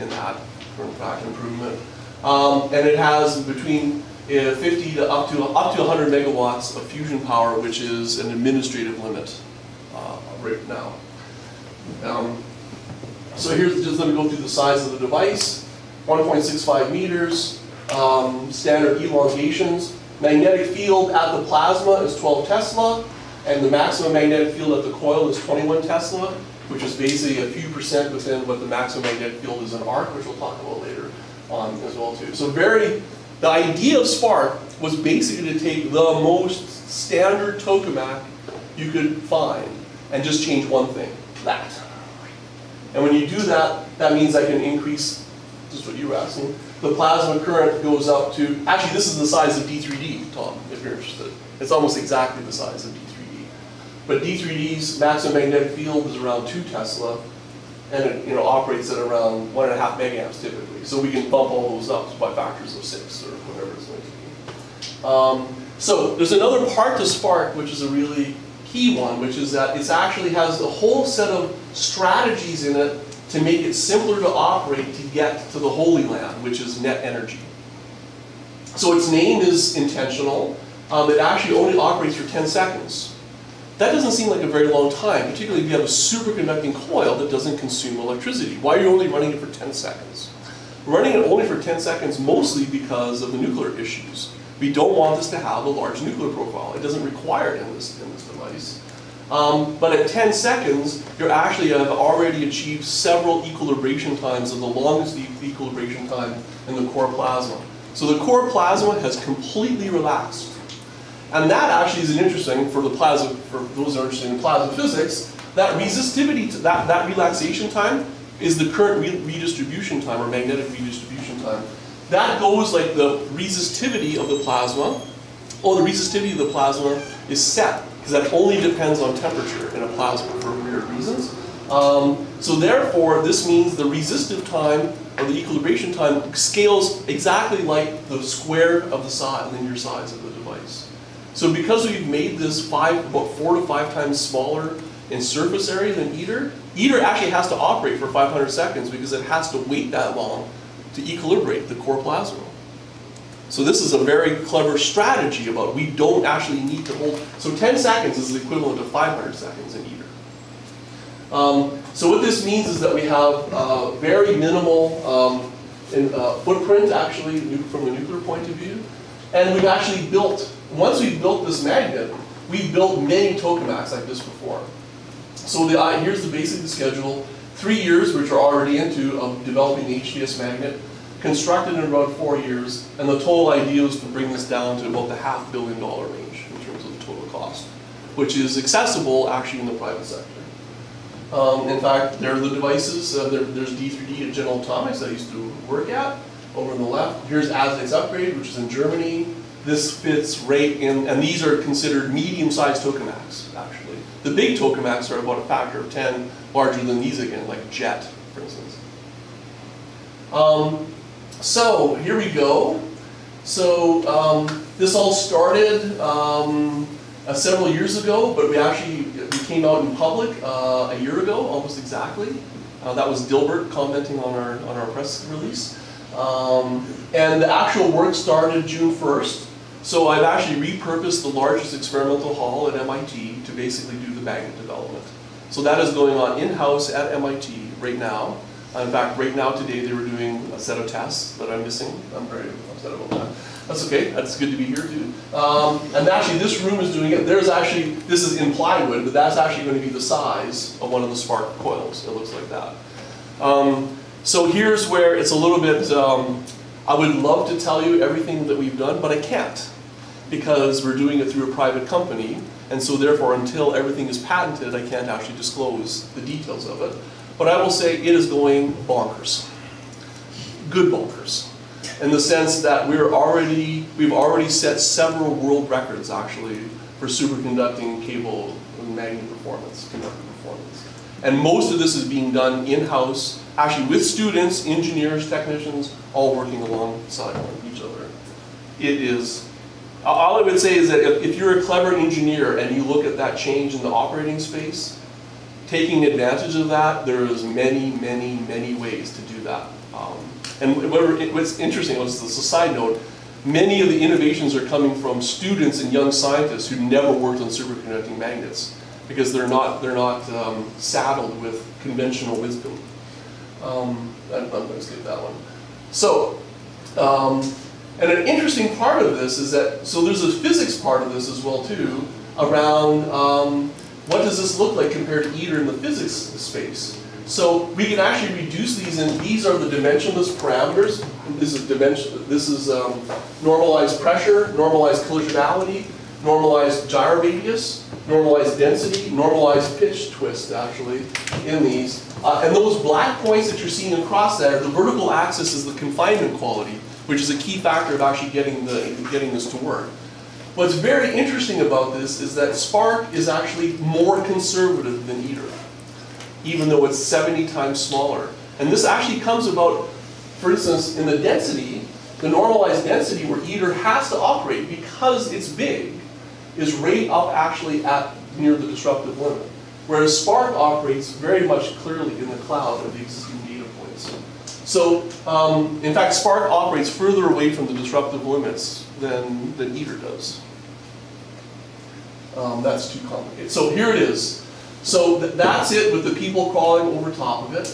in that for in fact improvement. And it has between 50 to up to 100 megawatts of fusion power, which is an administrative limit right now. So here's just let me go through the size of the device. 1.65 meters, standard elongations. Magnetic field at the plasma is 12 Tesla, and the maximum magnetic field at the coil is 21 Tesla, which is basically a few percent within what the maximum magnetic field is in arc, which we'll talk about later on as well too. So the idea of SPARC was basically to take the most standard tokamak you could find and just change one thing, that. And when you do that, that means I can increase, just what you were asking, the plasma current goes up to, actually this is the size of D3D, Tom, if you're interested. It's almost exactly the size of D3D. But D3D's maximum magnetic field is around 2 Tesla, and it operates at around 1.5 megaamps typically. So we can bump all those up by factors of 6 or whatever it's going to be. So there's another part to SPARC, which is a really key one, which is that it actually has a whole set of strategies in it to make it simpler to operate to get to the Holy Land, which is net energy. So its name is intentional. It actually only operates for 10 seconds. That doesn't seem like a very long time, particularly if you have a superconducting coil that doesn't consume electricity. Why are you only running it for 10 seconds? We're running it only for 10 seconds mostly because of the nuclear issues. We don't want this to have a large nuclear profile. It doesn't require it in this device. But at 10 seconds, you actually have already achieved several equilibration times of the longest equilibration time in the core plasma. So the core plasma has completely relaxed. And that actually is interesting for the plasma, for those who are interested in plasma physics, that resistivity, to that relaxation time is the current redistribution time or magnetic redistribution time. That goes like the resistivity of the plasma, or the resistivity of the plasma is set, because that only depends on temperature in a plasma for weird reasons. So therefore, this means the resistive time, or the equilibration time, scales exactly like the square of the size, linear size of the device. So because we've made this about 4 to 5 times smaller in surface area than ITER, ITER actually has to operate for 500 seconds because it has to wait that long to equilibrate the core plasma. So this is a very clever strategy about we don't actually need to hold. So 10 seconds is the equivalent of 500 seconds in ITER. So what this means is that we have very minimal footprint actually from a nuclear point of view. And we've actually built, once we've built this magnet, we've built many tokamaks like this before. So here's the basic schedule. 3 years, which are already into, of developing the HTS magnet. Constructed in about 4 years, and the total idea is to bring this down to about the $500 million range in terms of the total cost, which is accessible actually in the private sector. In fact, there are the devices. There's D3D at General Atomics I used to work at over on the left. Here's ASDEX Upgrade, which is in Germany. This fits right in, and these are considered medium-sized tokamaks, actually. The big tokamaks are about a factor of 10 larger than these again, like JET, for instance. So here we go. So this all started several years ago, but we came out in public a year ago, almost exactly. That was Dilbert commenting on our press release. And the actual work started June 1st. So I've actually repurposed the largest experimental hall at MIT to basically do the magnet development. So that is going on in-house at MIT right now. In fact, right now, today, they were doing a set of tests that I'm missing. I'm very upset about that. That's okay, that's good to be here too. And actually, this room is doing it. There's actually, this is in plywood, but that's actually going to be the size of one of the SPARC coils. It looks like that. So here's where it's a little bit, I would love to tell you everything that we've done, but I can't, because we're doing it through a private company, and so therefore until everything is patented, I can't actually disclose the details of it. But I will say it is going bonkers. Good bonkers. In the sense that we've already set several world records, actually, for superconducting cable magnet performance, conductor performance. And most of this is being done in-house, actually with students, engineers, technicians, all working alongside each other. It is, all I would say is that if you're a clever engineer and you look at that change in the operating space, taking advantage of that, there is many, many, many ways to do that. And what's interesting, was this a side note, many of the innovations are coming from students and young scientists who never worked on superconducting magnets, because they're not saddled with conventional wisdom. I'm going to skip that one. So, and an interesting part of this is that, so there's a physics part of this as well too, around what does this look like compared to ITER in the physics space. So we can actually reduce these, and these are the dimensionless parameters. This is dimension. This is normalized pressure, normalized collisionality, normalized gyro radius, normalized density, normalized pitch twist. Actually, in these, and those black points that you're seeing across there, the vertical axis is the confinement quality, which is a key factor of actually getting this to work. What's very interesting about this is that SPARC is actually more conservative than ITER, even though it's 70 times smaller. And this actually comes about, for instance, in the density, the normalized density where ITER has to operate because it's big, is right up actually at near the disruptive limit. Whereas SPARC operates very much clearly in the cloud of the existing data points. So, in fact, SPARC operates further away from the disruptive limits than ITER does. That's too complicated. So here it is. So that's it with the people crawling over top of it.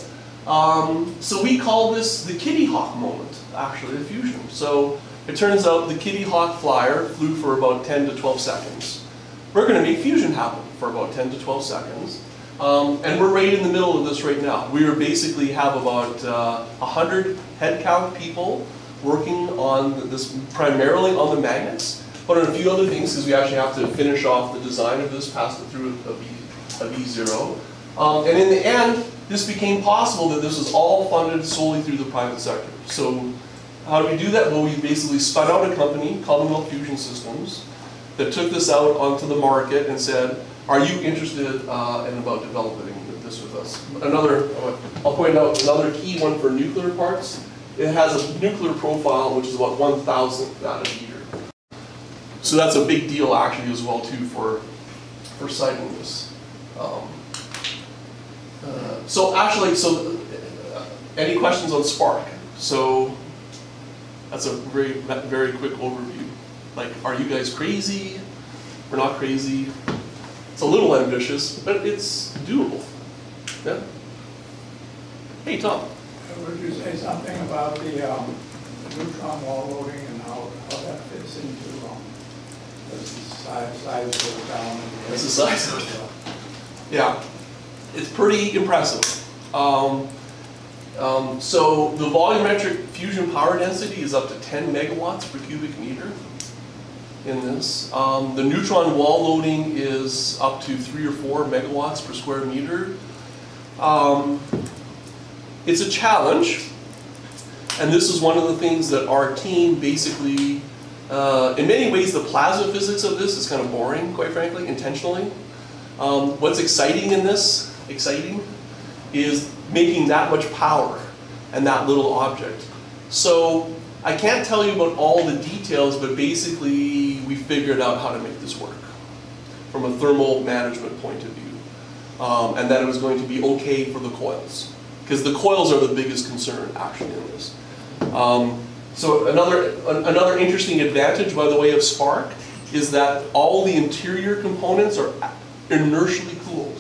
So we call this the Kitty Hawk moment, actually, the fusion. So it turns out the Kitty Hawk flyer flew for about 10 to 12 seconds. We're going to make fusion happen for about 10 to 12 seconds. And we're right in the middle of this right now. We basically have about 100 headcount people working on this, primarily on the magnets, but on a few other things, because we actually have to finish off the design of this, pass it through a V0. And in the end, this became possible that this was all funded solely through the private sector. So how do we do that? Well, we basically spun out a company, Commonwealth Fusion Systems, that took this out onto the market and said, are you interested in about developing this with us? Another, I'll point out another key one for nuclear parts. It has a nuclear profile, which is about 1,000th that of ITER. So that's a big deal actually as well too for citing this. So actually, so any questions on SPARC? So that's a very, very quick overview. Like, are you guys crazy? We're not crazy. It's a little ambitious, but it's doable. Yeah. Hey, Tom. Would you say something about the neutron wall loading and how that fits into the size of the down? That's the size of it. Yeah, it's pretty impressive. So the volumetric fusion power density is up to 10 megawatts per cubic meter in this. The neutron wall loading is up to 3 or 4 megawatts per square meter. It's a challenge, and this is one of the things that our team basically, in many ways the plasma physics of this is kind of boring, quite frankly, intentionally. What's exciting in this, is making that much power and that little object. So I can't tell you about all the details, but basically we figured out how to make this work from a thermal management point of view, and that it was going to be okay for the coils, because the coils are the biggest concern actually in this. So another interesting advantage, by the way, of SPARC is that all the interior components are inertially cooled.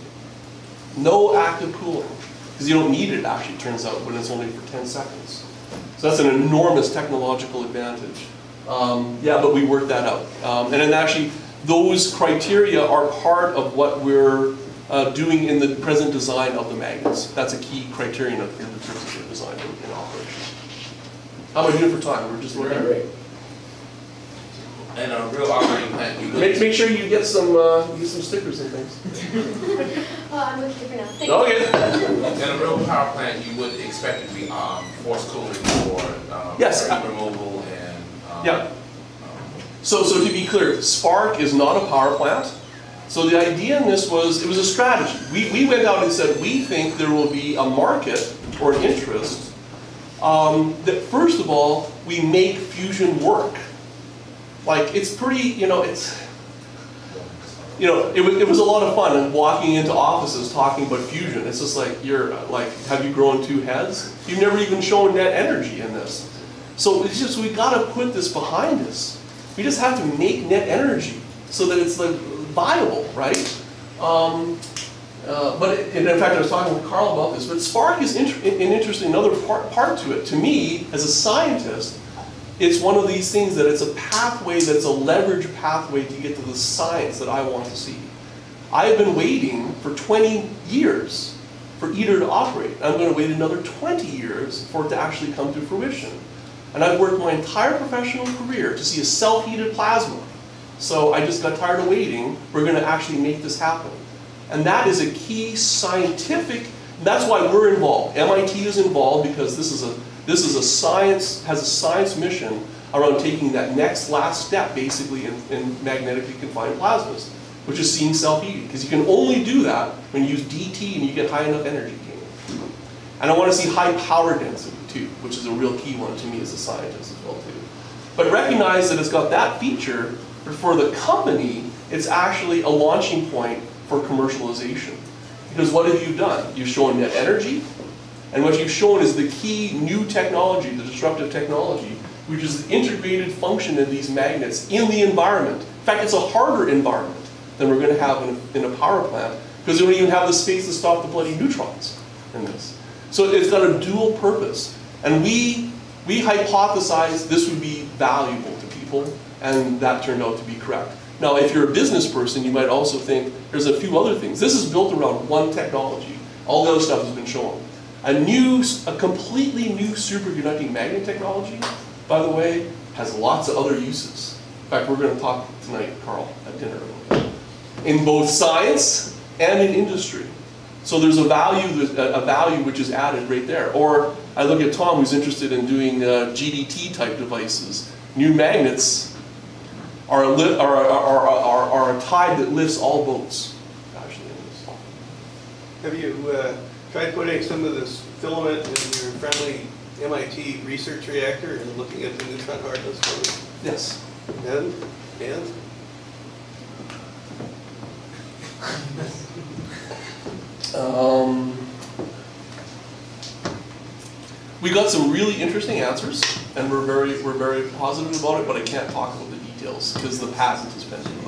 No active cooling. because you don't need it, actually, it turns out, when it's only for 10 seconds. So that's an enormous technological advantage. Yeah, but we worked that out. And then actually, those criteria are part of what we're doing in the present design of the magnets. That's a key criterion of in terms of their design and operation. How am I doing for time? We're just looking great. And a real operating plan. Make sure you get some stickers and things. Well, I'm looking different now. Thank you. In a real power plant, you would expect it to be force cooling or yes, removal and yeah. So to be clear, SPARC is not a power plant. So the idea in this was, it was a strategy. We went out and said, we think there will be a market or an interest that, first of all, we make fusion work. Like, it's pretty, you know, it's, you know, it was a lot of fun and walking into offices talking about fusion. It's just like, you're like, have you grown two heads? You've never even shown net energy in this. So it's just, we gotta put this behind us. We just have to make net energy so that it's like viable, right? But it, and in fact, I was talking with Carl about this, but SPARC is an interesting another part to it. To me, as a scientist, it's one of these things that it's a pathway, that's a leverage pathway to get to the science that I want to see. I have been waiting for 20 years for ITER to operate. I'm going to wait another 20 years for it to actually come to fruition. And I've worked my entire professional career to see a self-heated plasma. So I just got tired of waiting. We're going to actually make this happen. And that is a key scientific, that's why we're involved. MIT is involved because this is a science, has a science mission around taking that next last step, basically, in magnetically confined plasmas, which is seeing self-heating. Because you can only do that when you use DT and you get high enough energy gain. And I want to see high power density, too, which is a real key one to me as a scientist as well, too. But recognize that it's got that feature, but for the company, it's actually a launching point for commercialization. Because what have you done? You've shown net energy, and what you've shown is the key new technology, the disruptive technology, which is the integrated function of these magnets in the environment. In fact, it's a harder environment than we're going to have in a power plant, because they don't even have the space to stop the bloody neutrons in this. So it's got a dual purpose. And we hypothesized this would be valuable to people, and that turned out to be correct. Now, if you're a business person, you might also think there's a few other things. This is built around one technology. All the other stuff has been shown. A completely new superconducting magnet technology, by the way, has lots of other uses. In fact, we're going to talk tonight, Carl, at dinner, in both science and in industry. So there's a value which is added right there. Or I look at Tom, who's interested in doing GDT-type devices. New magnets are a tide that lifts all boats. Actually, have you tried putting some of this filament in your friendly MIT research reactor and looking at the neutron hardness for it? Yes. And? We got some really interesting answers, and we're very positive about it, but I can't talk about the details because the patent is pending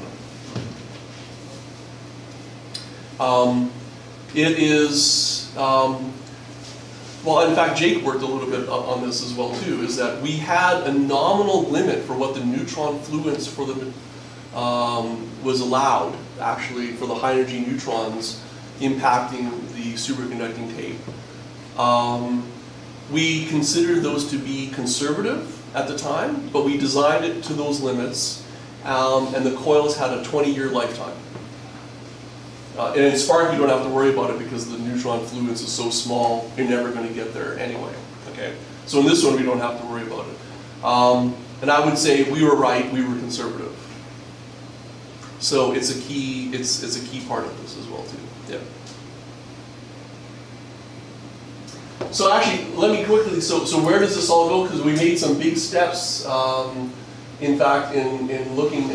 on it. It is well, in fact, Jake worked a little bit on this as well too. Is that we had a nominal limit for what the neutron fluence for the was allowed actually for the high energy neutrons impacting the superconducting tape. We considered those to be conservative at the time, but we designed it to those limits, and the coils had a 20-year lifetime. And in SPARC, you don't have to worry about it because the neutron fluence is so small, you're never going to get there anyway. Okay, so in this one, we don't have to worry about it. And I would say we were right; we were conservative. So it's a key, it's a key part of this as well too. Yeah. So actually, let me quickly, so where does this all go? Because we made some big steps, in fact, in looking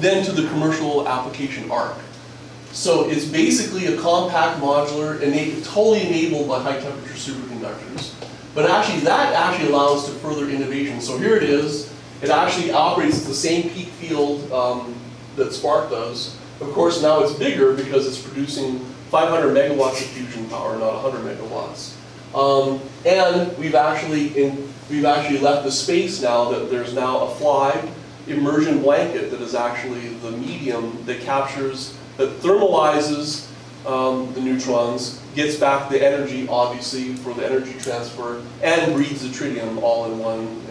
then to the commercial application ARC. So it's basically a compact modular, totally enabled by high temperature superconductors. But actually, that actually allows to further innovation. So here it is. It actually operates at the same peak field that SPARC does. Of course, now it's bigger because it's producing 500 megawatts of fusion power, not 100 megawatts. And we've actually left the space now that there's now a FLiBe immersion blanket that is actually the medium that captures, that thermalizes the neutrons, gets back the energy obviously for the energy transfer, and breeds the tritium all in one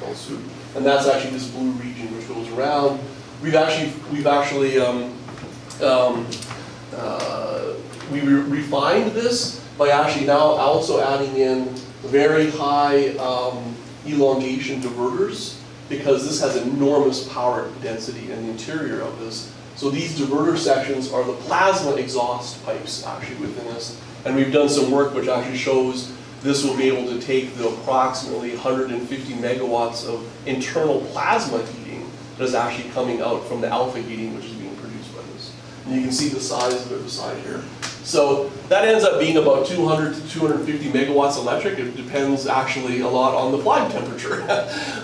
fell swoop. And that's actually this blue region which goes around. We refined this by actually now also adding in very high elongation diverters, because this has enormous power density in the interior of this. So these diverter sections are the plasma exhaust pipes actually within this. And we've done some work which actually shows this will be able to take the approximately 150 megawatts of internal plasma heating that is actually coming out from the alpha heating which is being produced by this. And you can see the size of it beside here. So that ends up being about 200 to 250 megawatts electric. It depends actually a lot on the FLiBe temperature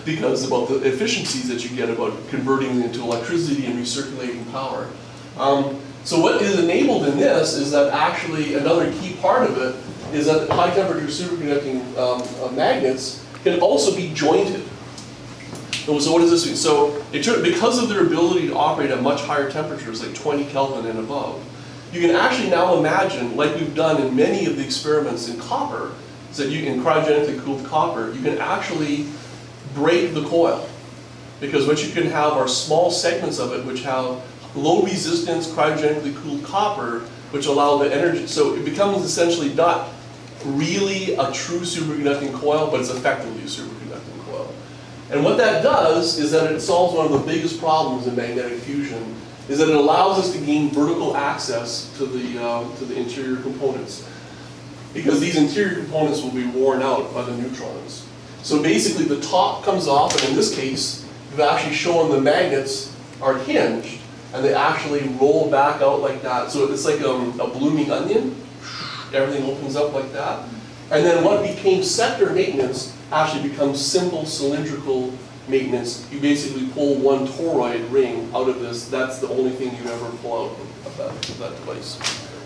because about the efficiencies that you get about converting into electricity and recirculating power. So what is enabled in this is that actually another key part of it is that high temperature superconducting magnets can also be jointed. So what does this mean? So because of their ability to operate at much higher temperatures, like 20 Kelvin and above, you can actually now imagine, like we've done in many of the experiments in copper, so that you can cryogenically cool copper, you can actually break the coil. Because what you can have are small segments of it which have low resistance cryogenically cooled copper which allow the energy. So it becomes essentially not really a true superconducting coil, but it's effectively a superconducting coil. And what that does is that it solves one of the biggest problems in magnetic fusion, is that it allows us to gain vertical access to the interior components, because these interior components will be worn out by the neutrons. So basically the top comes off, and in this case, we've actually shown the magnets are hinged, and they actually roll back out like that. So it's like a blooming onion. Everything opens up like that. And then what became sector maintenance actually becomes simple cylindrical maintenance. You basically pull one toroid ring out of this. That's the only thing you ever pull out of that device.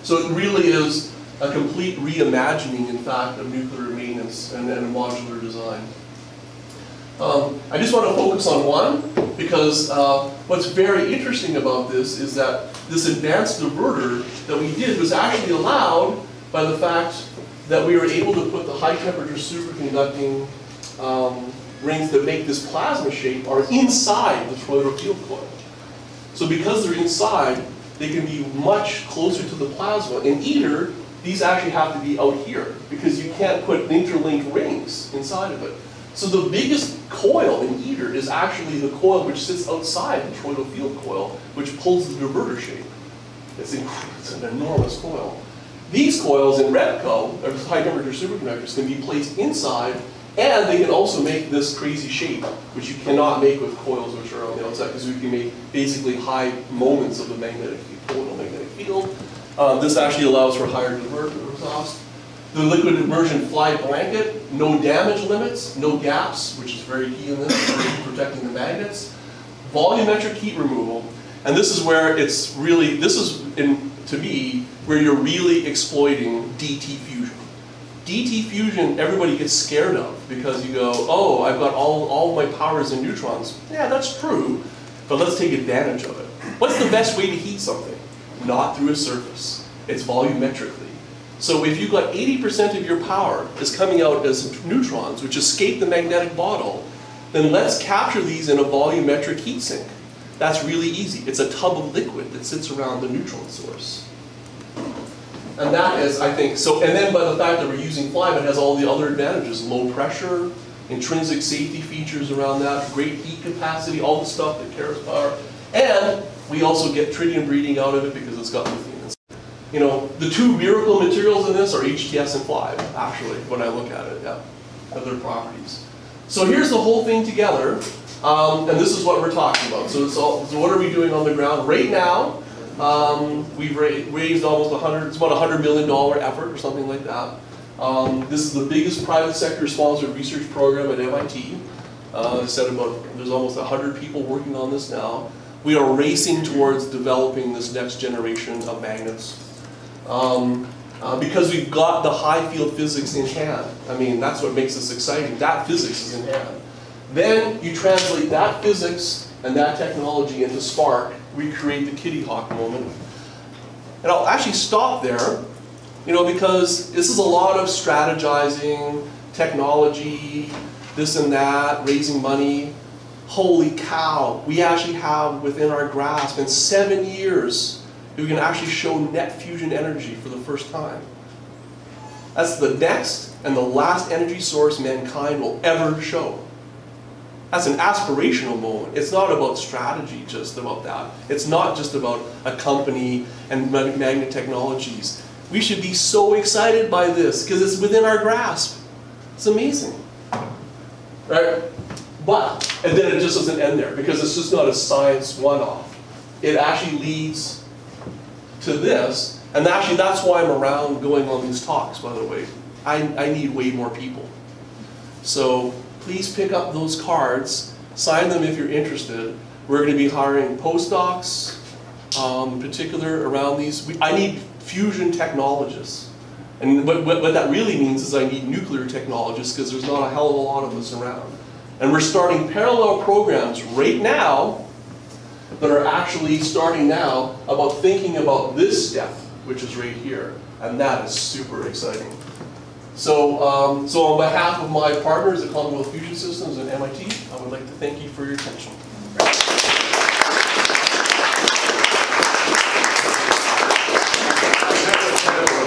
So it really is a complete reimagining, in fact, of nuclear maintenance and modular design. I just want to focus on one, because what's very interesting about this is that this advanced diverter that we did was actually allowed by the fact that we were able to put the high temperature superconducting rings that make this plasma shape are inside the toroidal field coil. So because they're inside, they can be much closer to the plasma. In ITER, these actually have to be out here because you can't put interlinked rings inside of it. So the biggest coil in ITER is actually the coil which sits outside the toroidal field coil, which pulls the diverter shape. It's an enormous coil. These coils in REBCO, or high temperature superconductors, can be placed inside, and they can also make this crazy shape, which you cannot make with coils which are on the outside, because we can make basically high moments of the magnetic field. This actually allows for higher diverter exhaust. The liquid immersion FLiBe blanket, no damage limits, no gaps, which is very key in this, for protecting the magnets. Volumetric heat removal, and this is where it's really, this is, to me, where you're really exploiting DT fusion. DT fusion, everybody gets scared of, because you go, oh, I've got all my powers in neutrons. Yeah, that's true, but let's take advantage of it. What's the best way to heat something? Not through a surface. It's volumetrically. So if you've got 80% of your power is coming out as neutrons, which escape the magnetic bottle, then let's capture these in a volumetric heat sink. That's really easy. It's a tub of liquid that sits around the neutron source. And that is, I think, so, and then by the fact that we're using FLiBe, it has all the other advantages, low pressure, intrinsic safety features around that, great heat capacity, all the stuff that Kairos power, and we also get tritium breeding out of it because it's got lithium. You know, the two miracle materials in this are HTS and FLiBe, actually, when I look at it, yeah, of their properties. So here's the whole thing together, and this is what we're talking about. So, so what are we doing on the ground right now? We've raised almost about a $100 million effort or something like that. This is the biggest private sector sponsored research program at MIT. I said there's almost 100 people working on this now. We are racing towards developing this next generation of magnets. because we've got the high field physics in hand. I mean, that's what makes this exciting. That physics is in hand. Then you translate that physics and that technology into SPARC. We create the Kitty Hawk moment. And I'll actually stop there, you know, because this is a lot of strategizing, technology, this and that, raising money. Holy cow, we actually have within our grasp in 7 years we can actually show net fusion energy for the first time. That's the next and the last energy source mankind will ever show. That's an aspirational moment. It's not about strategy, just about that. It's not just about a company and magnet technologies. We should be so excited by this because it's within our grasp. It's amazing, right? But, and then it just doesn't end there because it's just not a science one-off. It actually leads to this, and actually that's why I'm around going on these talks, by the way. I need way more people. So please pick up those cards, sign them if you're interested. We're going to be hiring postdocs, in particular around these. I need fusion technologists. And what that really means is I need nuclear technologists because there's not a hell of a lot of us around. And we're starting parallel programs right now that are actually starting now about thinking about this step, which is right here. And that is super exciting. So, so on behalf of my partners at Commonwealth Fusion Systems and MIT, I would like to thank you for your attention.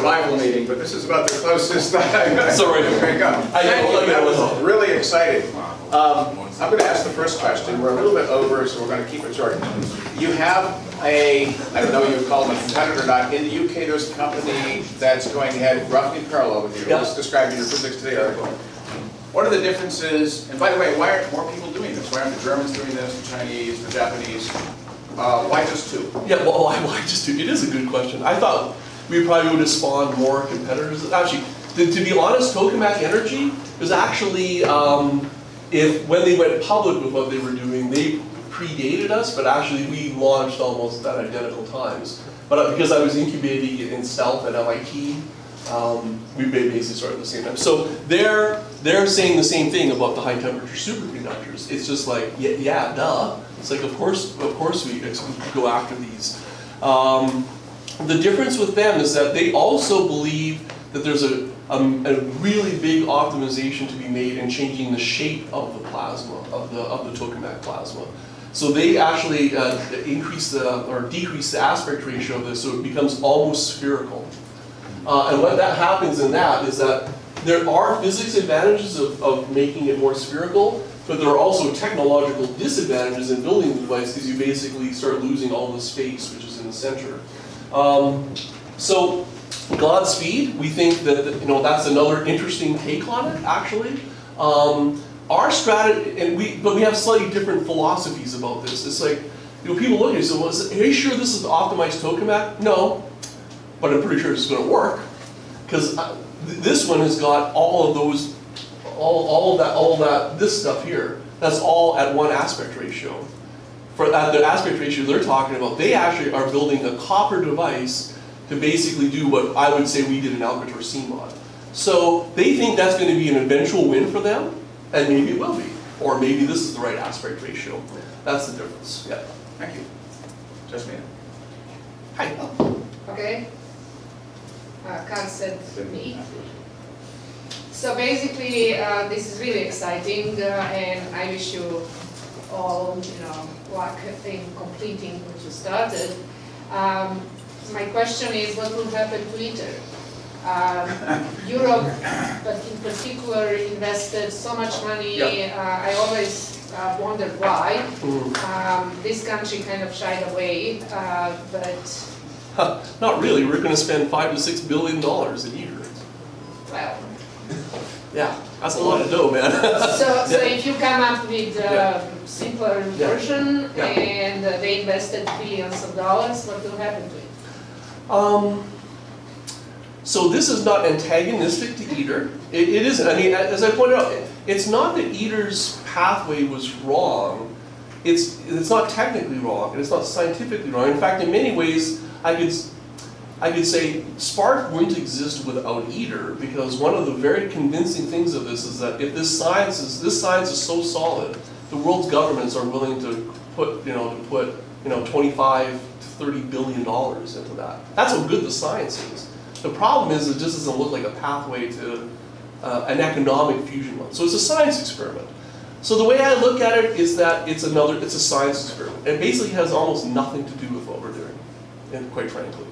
Bible meeting, but this is about the closest that I've pick up. That was really exciting. I'm going to ask the first question. We're a little bit over, so we're going to keep it short. You have a, I don't know if you would call them a competitor or not, in the UK there's a company that's going ahead roughly parallel with you. Yep. Let's describe your Physics Today article. What are the differences, and by the way, why aren't more people doing this? Why aren't the Germans doing this, the Chinese, the Japanese? Why just two? Yeah, well, why just two? It is a good question. I thought we probably would have spawned more competitors. Actually, to be honest, Tokamak Energy was actually, when they went public with what they were doing, they predated us, but actually we launched almost at identical times. But because I was incubating in stealth at MIT, we basically started at the same time. So they're saying the same thing about the high temperature superconductors. It's just like, yeah, duh. It's like, of course we go after these. The difference with them is that they also believe that there's a really big optimization to be made in changing the shape of the plasma, of the tokamak plasma. So they actually increase or decrease the aspect ratio of this so it becomes almost spherical. And what that happens in that is that there are physics advantages of making it more spherical, but there are also technological disadvantages in building the device because you basically start losing all the space which is in the center. So Godspeed, we think that that's another interesting take on it actually. Our strategy, but we have slightly different philosophies about this. It's like, people look at it and say, well, are you sure this is the optimized tokamak? No, but I'm pretty sure it's going to work because this one has got all of those, this stuff here. That's all at one aspect ratio. For that, the aspect ratio they're talking about, they actually are building a copper device to basically do what I would say we did in Alcator C-Mod. So they think that's going to be an eventual win for them, and maybe it will be. Or maybe this is the right aspect ratio. That's the difference. Yeah. Thank you. Jasmine. Hi. Okay. Consent to me. So basically, this is really exciting, and I wish you all, luck in completing what you started. My question is, what will happen to ITER? Europe, but in particular, invested so much money. Yep. I always wondered why. This country kind of shied away, but... Not really. We're going to spend $5 to $6 billion a year. Well... Yeah, that's a lot of dough, man. So if you come up with a simpler version and they invested billions of dollars, what will happen to it? So this is not antagonistic to ITER. It isn't. I mean, as I pointed out, it's not that ITER's pathway was wrong. It's not technically wrong, and it's not scientifically wrong. In fact, in many ways, I could say SPARC wouldn't exist without ITER, because one of the very convincing things of this is that if this science is so solid, the world's governments are willing to put, $25 to $30 billion into that. That's how good the science is. The problem is it just doesn't look like a pathway to an economic fusion one. So it's a science experiment. So the way I look at it is that it's a science experiment. It basically has almost nothing to do with what we're doing, and quite frankly.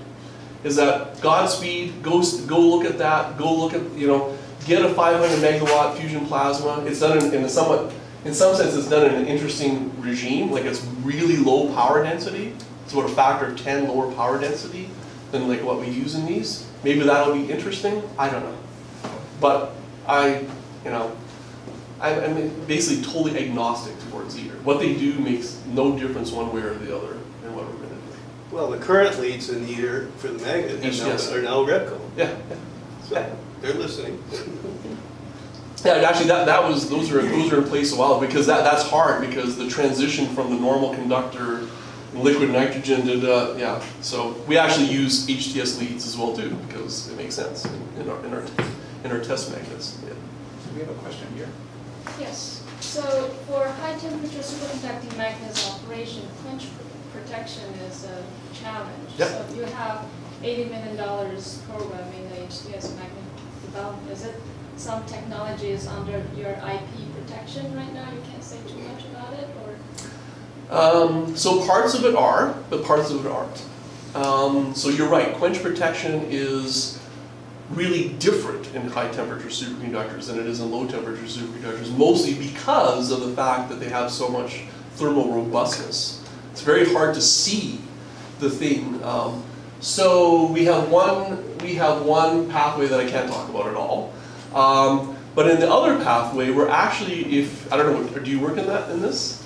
Is that Godspeed, go look at that, go look at, get a 500 megawatt fusion plasma. It's done in some sense it's done in an interesting regime, like it's really low power density. It's about a factor of 10 lower power density than like what we use in these. Maybe that'll be interesting, I don't know. But I'm basically totally agnostic towards ITER. What they do makes no difference one way or the other in what we're going to do. Well, the current leads in ITER for the magnet are now REBCO. Yeah. So they're listening. Yeah, actually, those were in place a while, because that's hard, because the transition from the normal conductor, liquid nitrogen yeah. So we actually use HTS leads as well too, because it makes sense in our test magnets. Yeah. We have a question here. Yes. So for high temperature superconducting magnets operation, flinch protection is a challenge. Yep. So if you have $80 million program in the HTS magnet development, is it some technology is under your IP protection right now? You can't say too much about it, or? So parts of it are, but parts of it aren't. So you're right, quench protection is really different in high temperature superconductors than it is in low temperature superconductors, mostly because of the fact that they have so much thermal robustness. It's very hard to see the thing. So we have one pathway that I can't talk about at all. But in the other pathway, we're actually, I don't know, do you work in that, in this?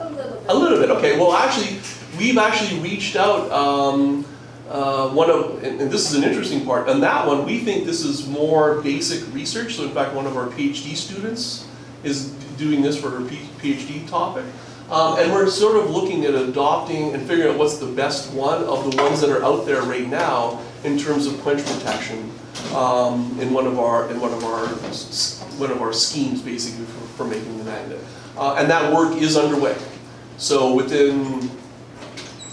A little bit. A little bit, okay. Well, actually, we've actually reached out, and this is an interesting part, and that one, we think this is more basic research, so in fact, one of our PhD students is doing this for her PhD topic, and we're sort of looking at adopting and figuring out what's the best one of the ones that are out there right now in terms of quench protection in one of our schemes, basically, for making the magnet. And that work is underway. So within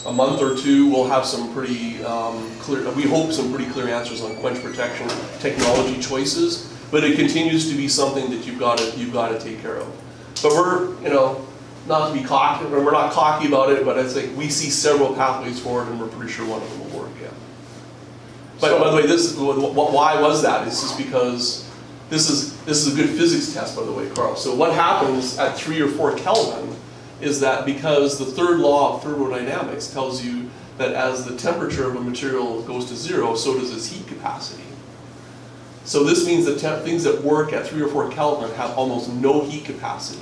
a month or two, we'll have some pretty clear, we hope some pretty clear answers on quench protection technology choices, but it continues to be something that you've got to take care of. But we're, not to be cocky, we're not cocky about it, but I think we see several pathways forward, and we're pretty sure one of them will work, yeah. But so, by the way, why was that? It's just because this is a good physics test, by the way, Carl. So what happens at 3 or 4 Kelvin is that because the third law of thermodynamics tells you that as the temperature of a material goes to zero, so does its heat capacity. So this means that things that work at 3 or 4 Kelvin have almost no heat capacity.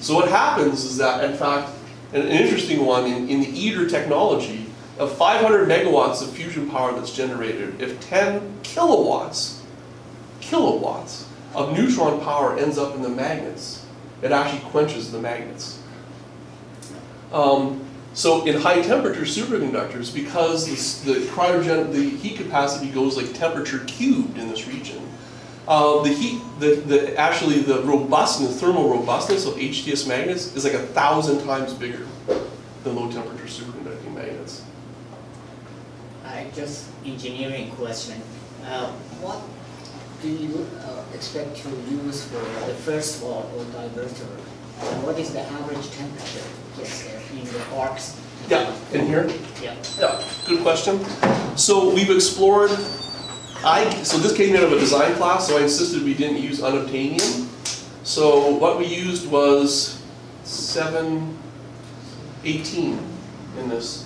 So what happens is that, in fact, an interesting one in the ITER technology, of 500 megawatts of fusion power that's generated, if 10 kilowatts of neutron power ends up in the magnets, it actually quenches the magnets. So in high temperature superconductors, because the heat capacity goes like temperature cubed in this region, the robustness, thermal robustness of HTS magnets is like 1,000 times bigger than low temperature superconducting magnets. Just engineering question. What do you expect to use for the first wall or diverter? And what is the average temperature in the arcs? Yeah, in here? Yeah. Yeah, good question. So we've explored, so this came out of a design class, so I insisted we didn't use unobtainium. So what we used was 718 in this.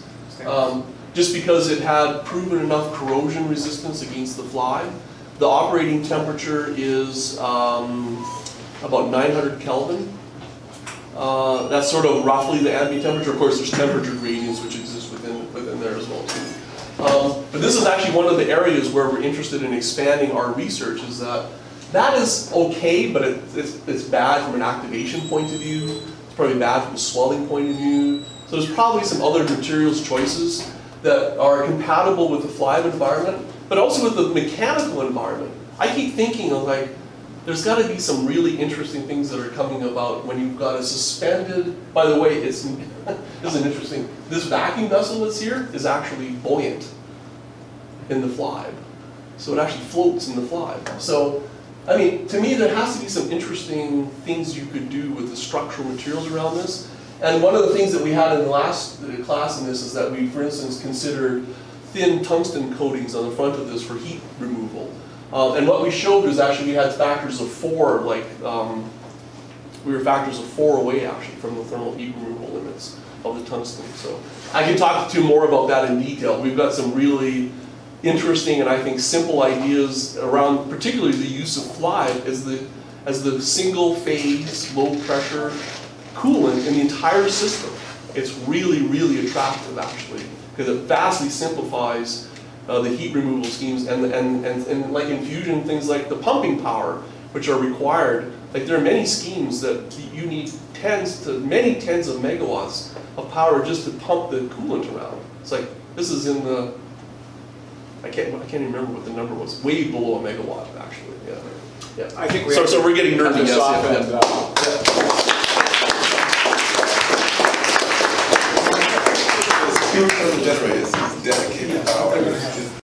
Just because it had proven enough corrosion resistance against the FLiBe. The operating temperature is about 900 Kelvin. That's sort of roughly the ambient temperature. Of course, there's temperature gradients which exist within there as well too. But this is actually one of the areas where we're interested in expanding our research. Is that is okay, but it's bad from an activation point of view. It's probably bad from a swelling point of view. So there's probably some other materials choices. that are compatible with the FLiBe environment, but also with the mechanical environment. I keep thinking of like, there's got to be some really interesting things that are coming about when you've got a suspended, by the way, it's, this is an interesting, this vacuum vessel that's here is actually buoyant in the FLiBe. So it actually floats in the FLiBe. So, I mean, to me, there has to be some interesting things you could do with the structural materials around this. And one of the things that we had in the last class in this is that we, for instance, considered thin tungsten coatings on the front of this for heat removal. And what we showed was actually we had factors of 4, like we were factors of 4 away actually from the thermal heat removal limits of the tungsten. So I can talk to you more about that in detail. We've got some really interesting and I think simple ideas around particularly the use of FLiBe as the single phase low pressure coolant in the entire system. It's really, really attractive actually because it vastly simplifies the heat removal schemes and like in fusion things like the pumping power which are required. Like there are many schemes that you need tens to many tens of megawatts of power just to pump the coolant around. It's like this is in the I can't even remember what the number was. Way below a megawatt actually. Yeah. Yeah. I think we so we're getting nerdy now. Generators, dedicated power.